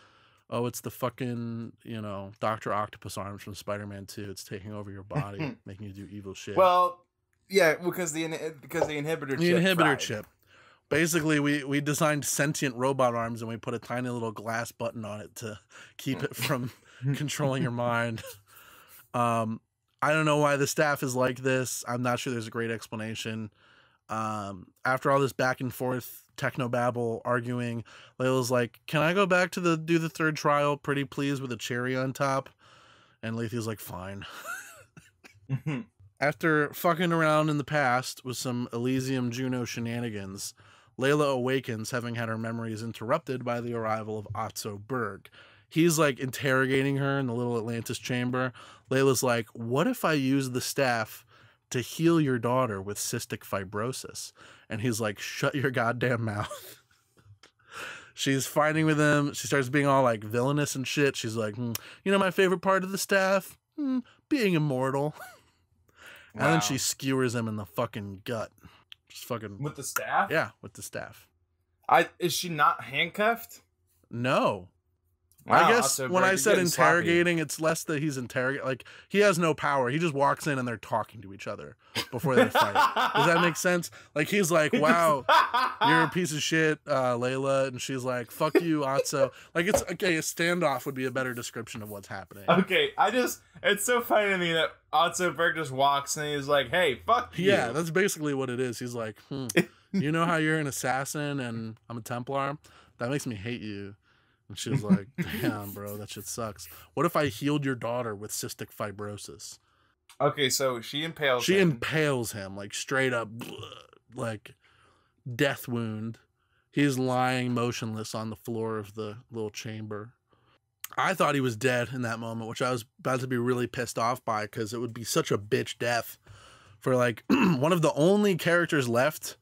oh, it's the fucking, you know, Doctor Octopus arms from Spider-Man two. It's taking over your body, making you do evil shit. Well... Yeah, because the because the inhibitor chip. The inhibitor fried. chip. Basically, we, we designed sentient robot arms and we put a tiny little glass button on it to keep it from controlling your mind. Um, I don't know why the staff is like this. I'm not sure there's a great explanation. Um, after all this back and forth technobabble arguing, Layla's like, can I go back to the do the third trial pretty please with a cherry on top? And Lethea's like, fine. After fucking around in the past with some Elysium Juno shenanigans, Layla awakens, having had her memories interrupted by the arrival of Otto Berg. He's, like, interrogating her in the little Atlantis chamber. Layla's like, what if I use the staff to heal your daughter with cystic fibrosis? And he's like, shut your goddamn mouth. She's fighting with him. She starts being all, like, villainous and shit. She's like, mm, you know my favorite part of the staff? Mm, being immortal. And wow. Then she skewers him in the fucking gut. Just fucking with the staff? Yeah, with the staff. I is she not handcuffed? No. Wow, I guess when I said interrogating, sloppy. It's less that he's interrogating. Like, he has no power. He just walks in and they're talking to each other before they fight. Does that make sense? Like, he's like, wow, you're a piece of shit, uh, Layla. And she's like, fuck you, Otso. Like, it's okay. A standoff would be a better description of what's happening. Okay. I just, it's so funny to me that Otto Berg just walks in and he's like, hey, fuck you. Yeah, that's basically what it is. He's like, hmm, you know how you're an assassin and I'm a Templar? That makes me hate you. And she was like, damn, bro, that shit sucks. What if I healed your daughter with cystic fibrosis? Okay, so she impales she him. She impales him, like, straight up, like, death wound. He's lying motionless on the floor of the little chamber. I thought he was dead in that moment, which I was about to be really pissed off by, because it would be such a bitch death for, like, one of the only characters left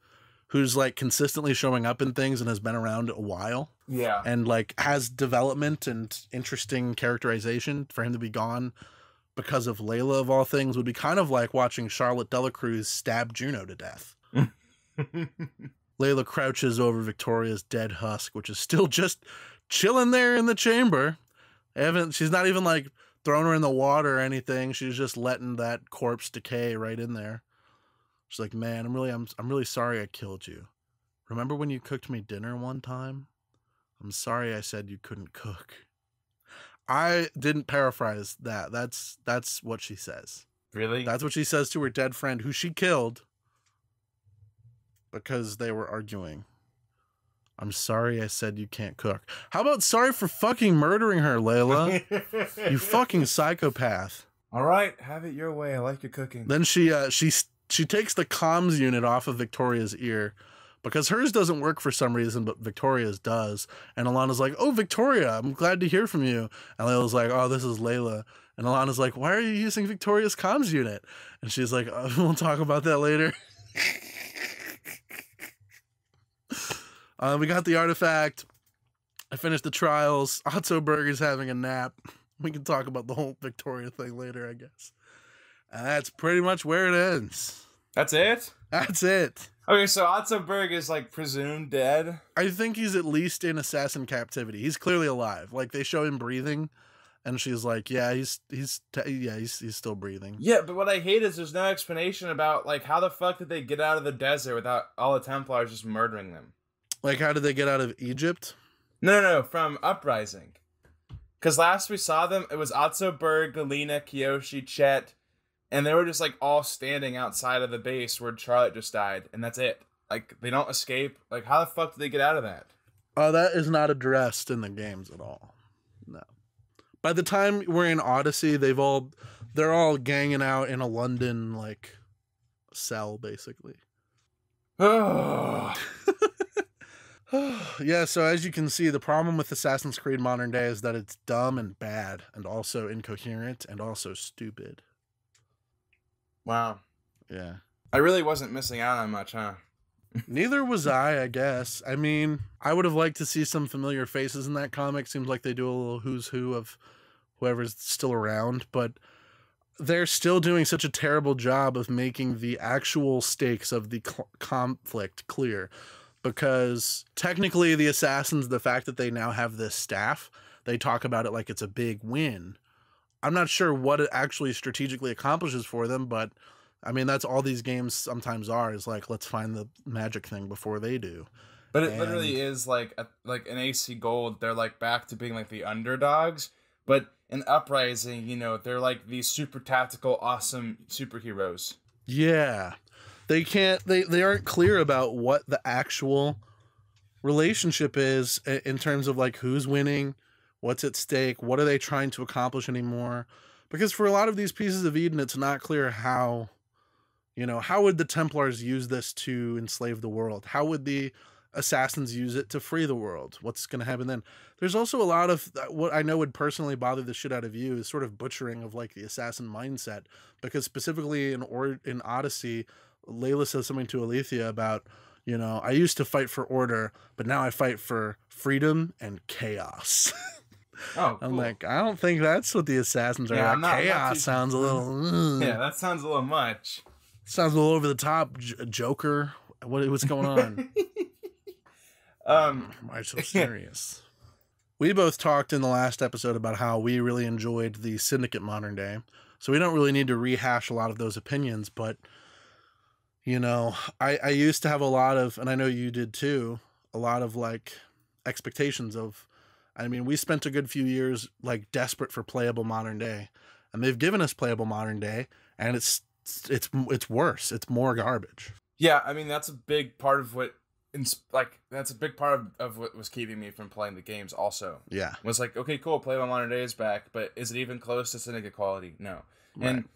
who's, like, consistently showing up in things and has been around a while. Yeah. And, like, has development and interesting characterization. For him to be gone because of Layla, of all things, would be kind of like watching Charlotte De La Cruz stab Juno to death. Layla crouches over Victoria's dead husk, which is still just chilling there in the chamber. I haven't, she's not even, like, throwing her in the water or anything. She's just letting that corpse decay right in there. She's like, man, I'm really, I'm, I'm really sorry I killed you. Remember when you cooked me dinner one time? I'm sorry I said you couldn't cook. I didn't paraphrase that. That's, that's what she says. Really? That's what she says to her dead friend, who she killed because they were arguing. I'm sorry I said you can't cook. How about sorry for fucking murdering her, Layla? You fucking psychopath. All right, have it your way. I like your cooking. Then she uh, she she takes the comms unit off of Victoria's ear because hers doesn't work for some reason, but Victoria's does. And Alana's like, "Oh, Victoria, I'm glad to hear from you." And Layla's like, "Oh, this is Layla." And Alana's like, "Why are you using Victoria's comms unit?" And she's like, "Oh, we'll talk about that later." Uh, we got the artifact. I finished the trials. Otto Berg is having a nap. We can talk about the whole Victoria thing later, I guess. And that's pretty much where it ends. That's it? That's it. Okay, so Otto Berg is, like, presumed dead? I think he's at least in assassin captivity. He's clearly alive. Like, they show him breathing, and she's like, yeah, he's he's yeah, he's he's still breathing. Yeah, but what I hate is there's no explanation about, like, how the fuck did they get out of the desert without all the Templars just murdering them? Like, how did they get out of Egypt? No, no, no, from Uprising. Because last we saw them, it was Otto Berg, Galina, Kiyoshi, Chet, and they were just, like, all standing outside of the base where Charlotte just died, and that's it. Like, they don't escape. Like, how the fuck did they get out of that? Oh, uh, that is not addressed in the games at all. No. By the time we're in Odyssey, they've all, they're all ganging out in a London, like, cell, basically. Oh. Yeah, so as you can see, the problem with Assassin's Creed Modern Day is that it's dumb and bad and also incoherent and also stupid. Wow. Yeah. I really wasn't missing out on much, huh? Neither was I, I guess. I mean, I would have liked to see some familiar faces in that comic. Seems like they do a little who's who of whoever's still around, but they're still doing such a terrible job of making the actual stakes of the conflict clear. Because technically the assassins, the fact that they now have this staff, they talk about it like it's a big win. I'm not sure what it actually strategically accomplishes for them, but I mean, that's all these games sometimes are, is like, let's find the magic thing before they do. But it and... literally is like, a, like an A C Gold, they're like back to being like the underdogs, but in Uprising, you know, they're like these super tactical, awesome superheroes. Yeah. They can't, they, they aren't clear about what the actual relationship is in terms of like who's winning, what's at stake, what are they trying to accomplish anymore? Because for a lot of these Pieces of Eden, it's not clear how, you know, how would the Templars use this to enslave the world? How would the assassins use it to free the world? What's going to happen then? There's also a lot of what I know would personally bother the shit out of you is sort of butchering of like the assassin mindset, because specifically in or in Odyssey, Layla says something to Alethea about, you know, I used to fight for order, but now I fight for freedom and chaos. Oh, I'm cool. Like, I don't think that's what the assassins are. Yeah, like, not, chaos not too... sounds a little. Mm. Yeah, that sounds a little much. Sounds a little over the top. J Joker, what what's going on? um, why so serious? We both talked in the last episode about how we really enjoyed the Syndicate Modern Day, so we don't really need to rehash a lot of those opinions, but. You know, I, I used to have a lot of, and I know you did too, a lot of like expectations of, I mean, we spent a good few years like desperate for playable Modern Day, and they've given us playable Modern Day, and it's, it's, it's worse. It's more garbage. Yeah. I mean, that's a big part of what, like, that's a big part of, of what was keeping me from playing the games also. Yeah. Was like, okay, cool. Playable Modern Day is back, but is it even close to Syndicate quality? No. Right. And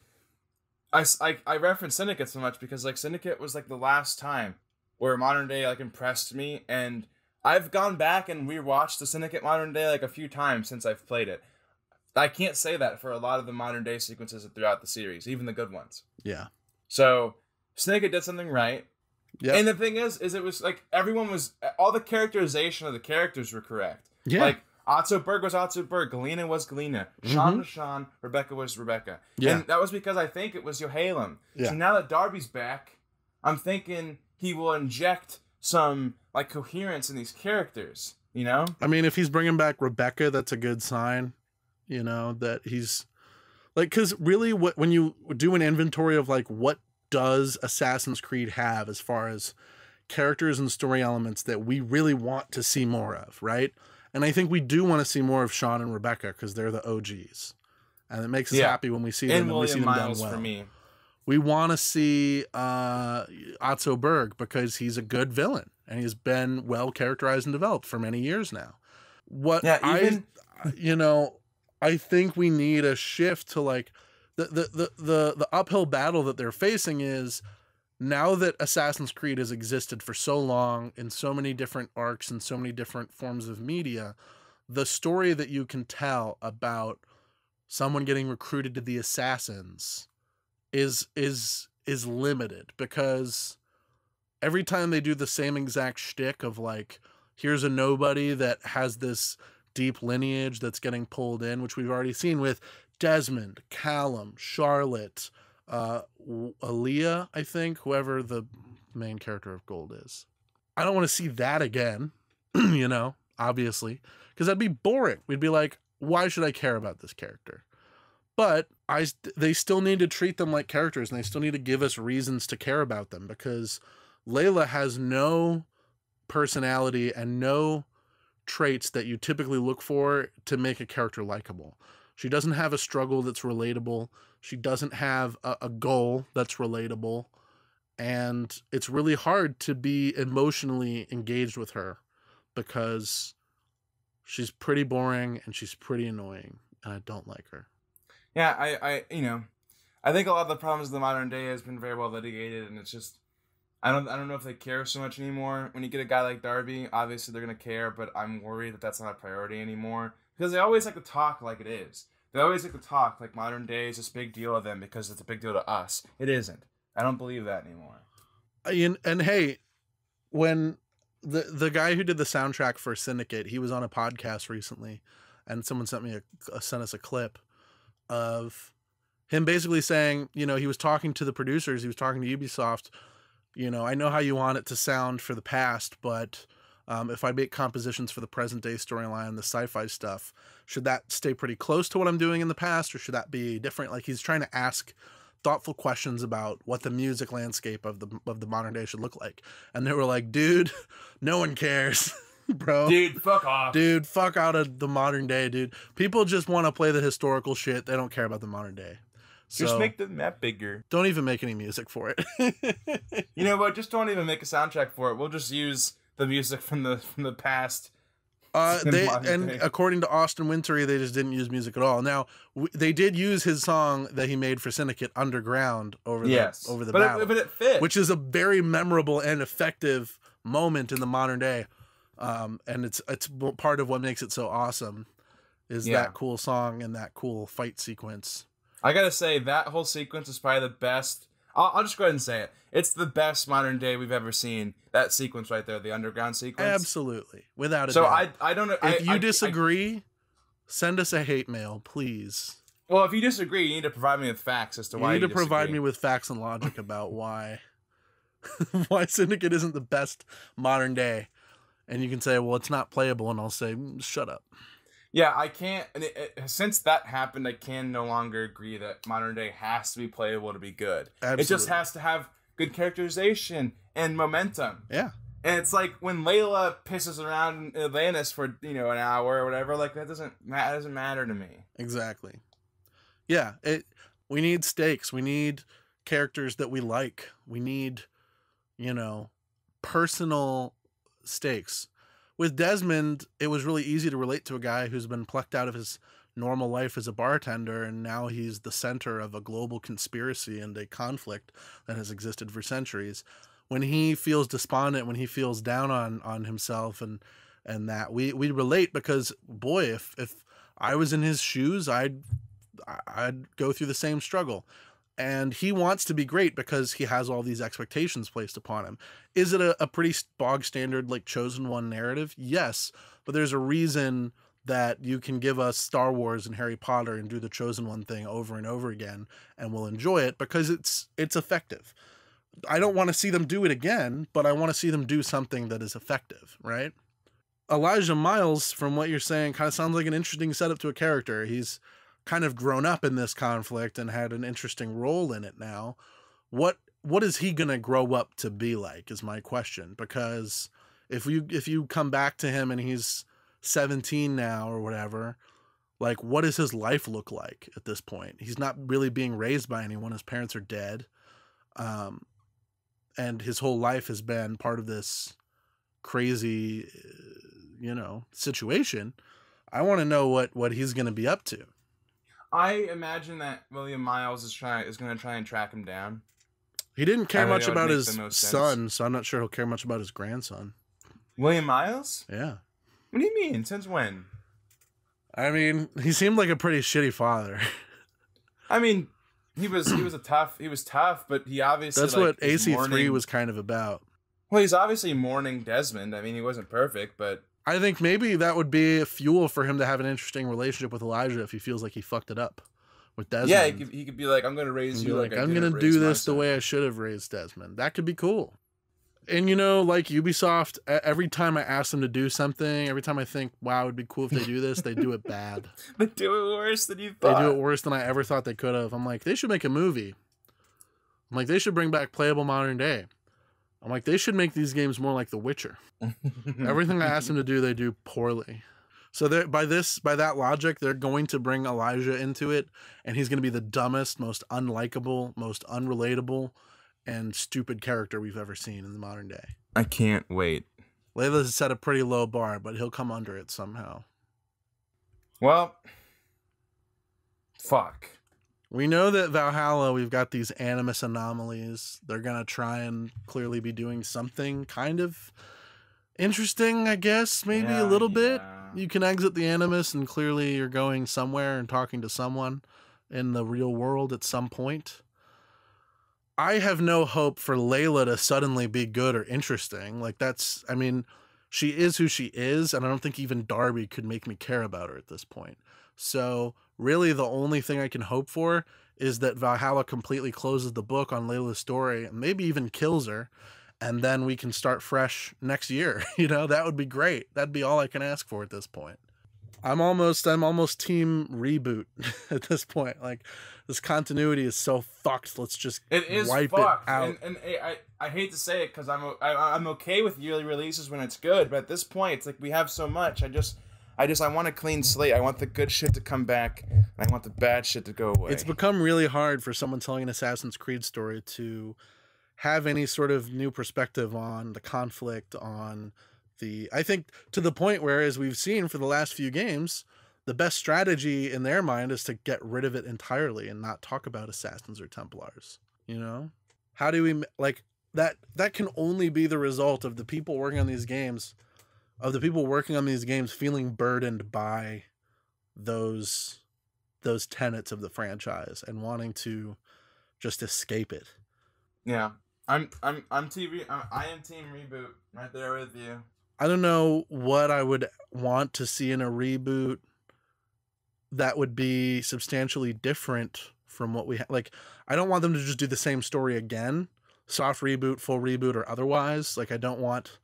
I, I, I reference Syndicate so much because, like, Syndicate was, like, the last time where Modern Day, like, impressed me. And I've gone back and rewatched the Syndicate Modern Day, like, a few times since I've played it. I can't say that for a lot of the Modern Day sequences throughout the series, even the good ones. Yeah. So, Syndicate did something right. Yeah. And the thing is, is it was, like, everyone was... All the characterization of the characters were correct. Yeah. Like, Otto Berg was Otto Berg. Galina was Galina. Sean mm-hmm. was Sean. Rebecca was Rebecca. Yeah. And that was because I think it was Yohalem. Yeah. So now that Darby's back, I'm thinking he will inject some like coherence in these characters, you know? I mean, if he's bringing back Rebecca, that's a good sign, you know, that he's... Like, because really what, when you do an inventory of like what does Assassin's Creed have as far as characters and story elements that we really want to see more of, right? And I think we do want to see more of Sean and Rebecca because they're the O Gs, and it makes us yeah. happy when we see them. And, and we see them Miles done well. For me. We want to see uh, Otto Berg because he's a good villain and he's been well characterized and developed for many years now. What yeah, even... I, you know, I think we need a shift to like the, the, the, the, the uphill battle that they're facing is, now that Assassin's Creed has existed for so long in so many different arcs and so many different forms of media, the story that you can tell about someone getting recruited to the assassins is, is, is limited, because every time they do the same exact shtick of like, here's a nobody that has this deep lineage that's getting pulled in, which we've already seen with Desmond, Callum, Charlotte, uh, Aaliyah, I think, whoever the main character of Gold is. I don't want to see that again, you know, obviously, because that'd be boring. We'd be like, why should I care about this character? But I, they still need to treat them like characters, and they still need to give us reasons to care about them, because Layla has no personality and no traits that you typically look for to make a character likable. She doesn't have a struggle that's relatable. She doesn't have a, a goal that's relatable. And it's really hard to be emotionally engaged with her because she's pretty boring and she's pretty annoying, and I don't like her. Yeah, I, I, you know, I think a lot of the problems of the modern day has been very well litigated, and it's just, I don't I don't know if they care so much anymore. When you get a guy like Darby, obviously they're going to care, but I'm worried that that's not a priority anymore. Because they always like to talk like it is. They always like to talk like modern day is this big deal to them because it's a big deal to us. It isn't. I don't believe that anymore. And, and hey, when the, the guy who did the soundtrack for Syndicate, he was on a podcast recently, and someone sent me a, a sent us a clip of him basically saying, you know, he was talking to the producers, he was talking to Ubisoft. You know, I know how you want it to sound for the past, but um, if I make compositions for the present-day storyline, the sci-fi stuff, should that stay pretty close to what I'm doing in the past, or should that be different? Like, he's trying to ask thoughtful questions about what the music landscape of the of the modern day should look like. And they were like, dude, no one cares, bro. Dude, fuck off. Dude, fuck out of the modern day, dude. People just want to play the historical shit. They don't care about the modern day. So, just make the map bigger. Don't even make any music for it. You know what? Just don't even make a soundtrack for it. We'll just use the music from the from the past. Uh, they, and day. According to Austin Wintory, they just didn't use music at all. Now w they did use his song that he made for Syndicate, Underground, over yes. the over the but battle, it, but it fit, which is a very memorable and effective moment in the modern day. Um, and it's it's part of what makes it so awesome is yeah. that cool song and that cool fight sequence. I gotta say, that whole sequence is probably the best. I'll, I'll just go ahead and say it. It's the best modern day we've ever seen. That sequence right there, the underground sequence. Absolutely. Without a doubt. So I, I don't know. If you disagree, send us a hate mail, please. Well, if you disagree, you need to provide me with facts as to why you disagree. You need to provide me with facts and logic about why, why Syndicate isn't the best modern day. And you can say, well, it's not playable. And I'll say, shut up. Yeah, I can't. And it, it, since that happened, I can no longer agree that modern day has to be playable to be good. Absolutely. It just has to have good characterization and momentum. Yeah, and it's like when Layla pisses around in Atlantis for you know an hour or whatever. Like that doesn't that doesn't matter to me. Exactly. Yeah, it. We need stakes. We need characters that we like. We need, you know, personal stakes. With Desmond, it was really easy to relate to a guy who's been plucked out of his normal life as a bartender, and now he's the center of a global conspiracy and a conflict that has existed for centuries. When he feels despondent, when he feels down on on himself and and that, we we relate because, boy, if if I was in his shoes, I'd I'd go through the same struggle. And he wants to be great because he has all these expectations placed upon him. Is it a, a pretty bog standard, like chosen one narrative? Yes, but there's a reason that you can give us Star Wars and Harry Potter and do the chosen one thing over and over again, and we'll enjoy it because it's it's effective. I don't want to see them do it again, but I want to see them do something that is effective, right? Elijah Miles, from what you're saying, kind of sounds like an interesting setup to a character. He's kind of grown up in this conflict and had an interesting role in it now. What what is he gonna grow up to be like is my question. Because if you if you come back to him and he's seventeen now or whatever, like what does his life look like at this point? He's not really being raised by anyone. His parents are dead. Um and his whole life has been part of this crazy you know, situation. I wanna know what, what he's gonna be up to. I imagine that William Miles is trying is going to try and track him down. He didn't care much about his son, so I'm not sure he'll care much about his grandson. William Miles? Yeah. What do you mean? Since when? I mean, he seemed like a pretty shitty father. I mean, he was he was a tough he was tough, but he obviously that's like, what A C three mourning... was kind of about. Well, he's obviously mourning Desmond. I mean, he wasn't perfect, but I think maybe that would be a fuel for him to have an interesting relationship with Elijah if he feels like he fucked it up with Desmond. Yeah, he could, he could be like, I'm going to raise you like, like I'm going to do this the way I should have raised Desmond. That could be cool. And, you know, like Ubisoft, every time I ask them to do something, every time I think, wow, it would be cool if they do this, they do it bad. They do it worse than you thought. They do it worse than I ever thought they could have. I'm like, they should make a movie. I'm like, they should bring back playable modern day. I'm like, they should make these games more like The Witcher. Everything I ask them to do, they do poorly. So by this, by that logic, they're going to bring Elijah into it, and he's going to be the dumbest, most unlikable, most unrelatable, and stupid character we've ever seen in the modern day. I can't wait. Layla's set a pretty low bar, but he'll come under it somehow. Well, fuck. We know that Valhalla, we've got these animus anomalies. They're going to try and clearly be doing something kind of interesting, I guess, maybe yeah, a little yeah. bit. You can exit the animus and clearly you're going somewhere and talking to someone in the real world at some point. I have no hope for Layla to suddenly be good or interesting. Like that's, I mean, she is who she is, and I don't think even Darby could make me care about her at this point. So really the only thing I can hope for is that Valhalla completely closes the book on Layla's story and maybe even kills her. And then we can start fresh next year. You know, that would be great. That'd be all I can ask for at this point. I'm almost, I'm almost team reboot at this point. Like this continuity is so fucked. Let's just it is wipe fucked. it out. And, and I, I hate to say it cause I'm, I, I'm okay with yearly releases when it's good. But at this point, it's like, we have so much. I just, I just, I want a clean slate. I want the good shit to come back. I want the bad shit to go away. It's become really hard for someone telling an Assassin's Creed story to have any sort of new perspective on the conflict, on the... I think to the point where, as we've seen for the last few games, the best strategy in their mind is to get rid of it entirely and not talk about assassins or Templars, you know? How do we... Like, that, that can only be the result of the people working on these games... of the people working on these games feeling burdened by those those tenets of the franchise and wanting to just escape it. Yeah, I'm I'm I'm T V. I am team reboot right there with you. I don't know what I would want to see in a reboot that would be substantially different from what we ha like. I don't want them to just do the same story again, soft reboot, full reboot, or otherwise. Like I don't want.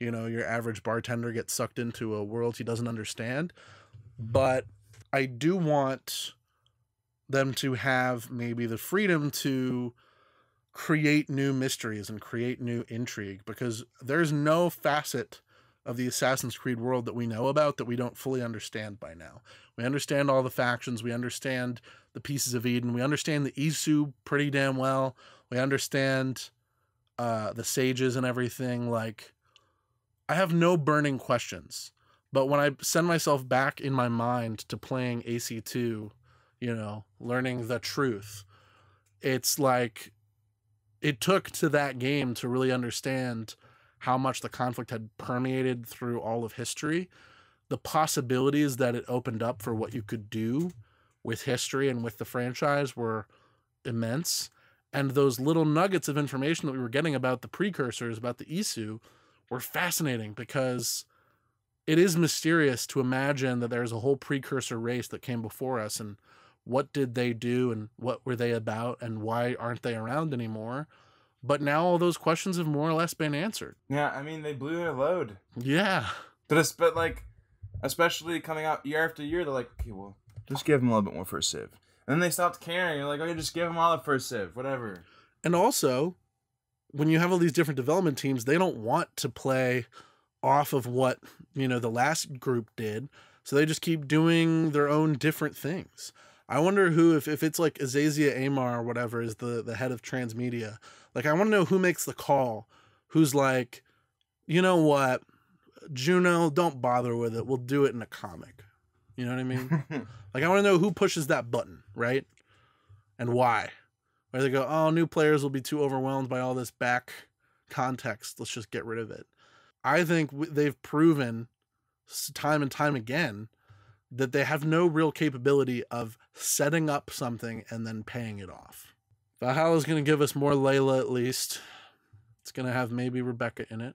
You know, your average bartender gets sucked into a world he doesn't understand. But I do want them to have maybe the freedom to create new mysteries and create new intrigue, because there's no facet of the Assassin's Creed world that we know about that we don't fully understand by now. We understand all the factions. We understand the Pieces of Eden. We understand the Isu pretty damn well. We understand uh, the sages and everything, like... I have no burning questions, but when I send myself back in my mind to playing A C two, you know, learning the truth, it's like it took to that game to really understand how much the conflict had permeated through all of history, the possibilities that it opened up for what you could do with history and with the franchise were immense. And those little nuggets of information that we were getting about the precursors, about the Isu, were fascinating, because it is mysterious to imagine that there's a whole precursor race that came before us, and what did they do and what were they about and why aren't they around anymore? But now all those questions have more or less been answered. Yeah, I mean, they blew their load. Yeah. But, it's, but like, especially coming out year after year, they're like, okay, well, just give them a little bit more for a Civ. And then they stopped caring. You're like, okay, just give them all up for a Civ, whatever. And also... when you have all these different development teams, they don't want to play off of what, you know, the last group did. So they just keep doing their own different things. I wonder who, if, if it's like Azazia Amar or whatever is the, the head of Transmedia, like, I want to know who makes the call, who's like, you know what, Juno, don't bother with it. We'll do it in a comic. You know what I mean? Like, I want to know who pushes that button, right? And why? Where they go, oh, new players will be too overwhelmed by all this back context. Let's just get rid of it. I think they've proven time and time again that they have no real capability of setting up something and then paying it off. Valhalla's going to give us more Layla, at least. It's going to have maybe Rebecca in it,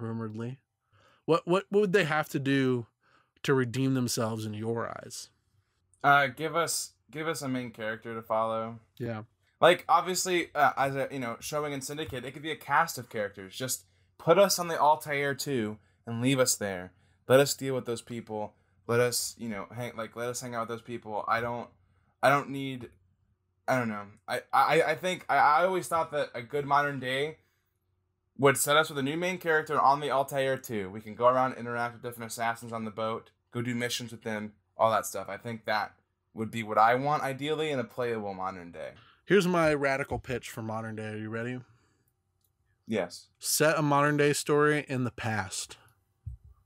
rumoredly. What, what, what would they have to do to redeem themselves in your eyes? Uh, give us give us a main character to follow. Yeah. Like, obviously, uh, as a, you know, showing in Syndicate, it could be a cast of characters. Just put us on the Altair too and leave us there. Let us deal with those people. Let us, you know, hang like let us hang out with those people. I don't, I don't need, I don't know. I I, I think I, I always thought that a good modern day would set us with a new main character on the Altair too. We can go around and interact with different assassins on the boat, go do missions with them, all that stuff. I think that would be what I want ideally in a playable modern day. Here's my radical pitch for modern day. Are you ready? Yes. Set a modern day story in the past.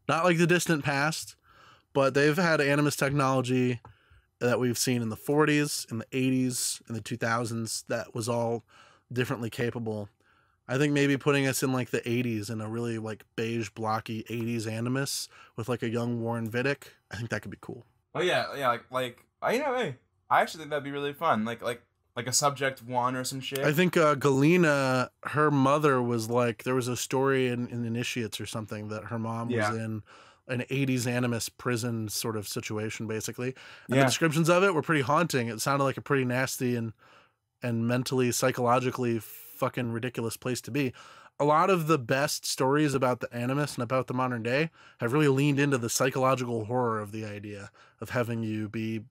Not like the distant past, but they've had Animus technology that we've seen in the forties, in the eighties, in the two thousands that was all differently capable. I think maybe putting us in like the eighties in a really like beige blocky eighties Animus with like a young Warren Vidic. I think that could be cool. Oh yeah, yeah, like like I you know, hey, I actually think that'd be really fun. Like like like a Subject One or some shit. I think uh, Galina, her mother was like there was a story in, in Initiates or something that her mom yeah. was in an eighties Animus prison sort of situation basically. And yeah. the descriptions of it were pretty haunting. It sounded like a pretty nasty and and mentally psychologically fucking ridiculous place to be. A lot of the best stories about the Animus and about the modern day have really leaned into the psychological horror of the idea of having you be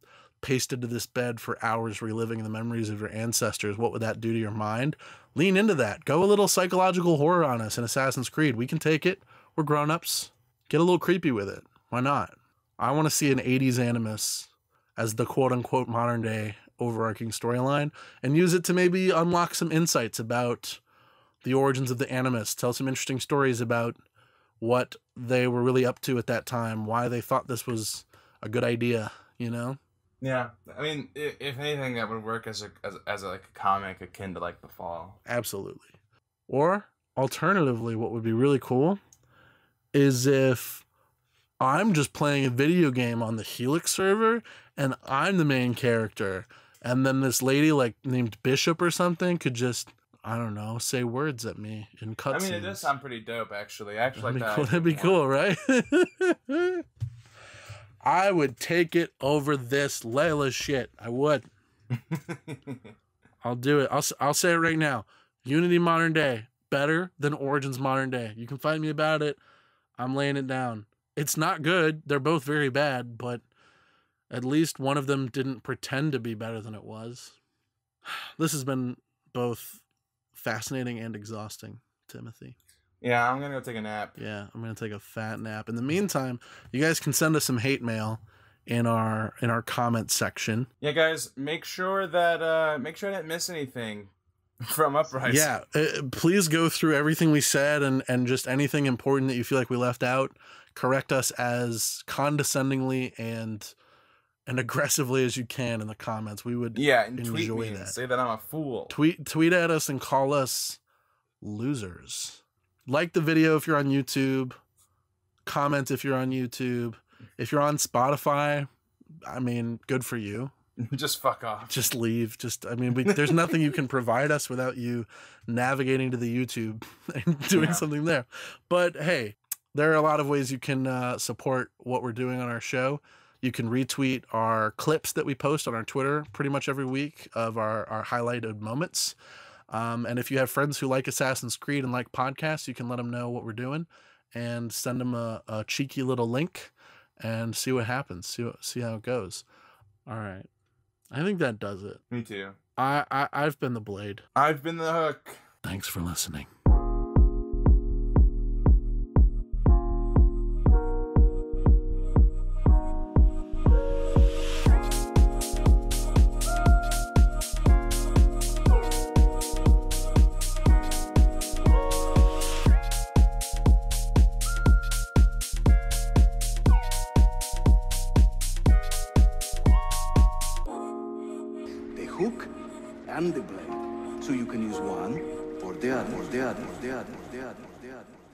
pasted to this bed for hours, reliving the memories of your ancestors. What would that do to your mind? Lean into that. Go a little psychological horror on us in Assassin's Creed. We can take it. We're grown-ups. Get a little creepy with it. Why not? I want to see an eighties Animus as the quote-unquote modern day overarching storyline, and use it to maybe unlock some insights about the origins of the Animus, tell some interesting stories about what they were really up to at that time, why they thought this was a good idea, you know? Yeah, I mean, if anything, that would work as a as, as a, like a comic akin to like The Fall. Absolutely. Or alternatively, what would be really cool is if I'm just playing a video game on the Helix server and I'm the main character. And then this lady, like, named Bishop or something could just, I don't know, say words at me in cutscenes. I mean, it does sound pretty dope, actually. I actually like that. Cool. That'd be cool, right? I would take it over this Layla shit. I would. I'll do it. I'll, I'll say it right now. Unity Modern Day, better than Origins Modern Day. You can fight me about it. I'm laying it down. It's not good. They're both very bad, but at least one of them didn't pretend to be better than it was. This has been both fascinating and exhausting, Timothy. Yeah, I'm going to go take a nap. Yeah, I'm going to take a fat nap. In the meantime, you guys can send us some hate mail in our in our comment section. Yeah, guys, make sure that uh make sure I didn't miss anything from Uprising. Yeah, uh, please go through everything we said and and just anything important that you feel like we left out. Correct us as condescendingly and and aggressively as you can in the comments. We would yeah, and enjoy tweet me that. And say that I'm a fool. Tweet tweet at us and call us losers. Like the video if you're on YouTube. Comment if you're on YouTube. If you're on Spotify, I mean, good for you. Just fuck off. Just leave. Just I mean, we, there's nothing you can provide us without you navigating to the YouTube and doing yeah. something there. But hey, there are a lot of ways you can uh, support what we're doing on our show. You can retweet our clips that we post on our Twitter pretty much every week of our, our highlighted moments. Um, and if you have friends who like Assassin's Creed and like podcasts, you can let them know what we're doing and send them a, a cheeky little link and see what happens. See, what, see how it goes. All right. I think that does it. Me too. I, I, I've been the Blade. I've been the Hook. Thanks for listening. and the blade. So you can use one for the other, for the other, for the other, for the other, for the other.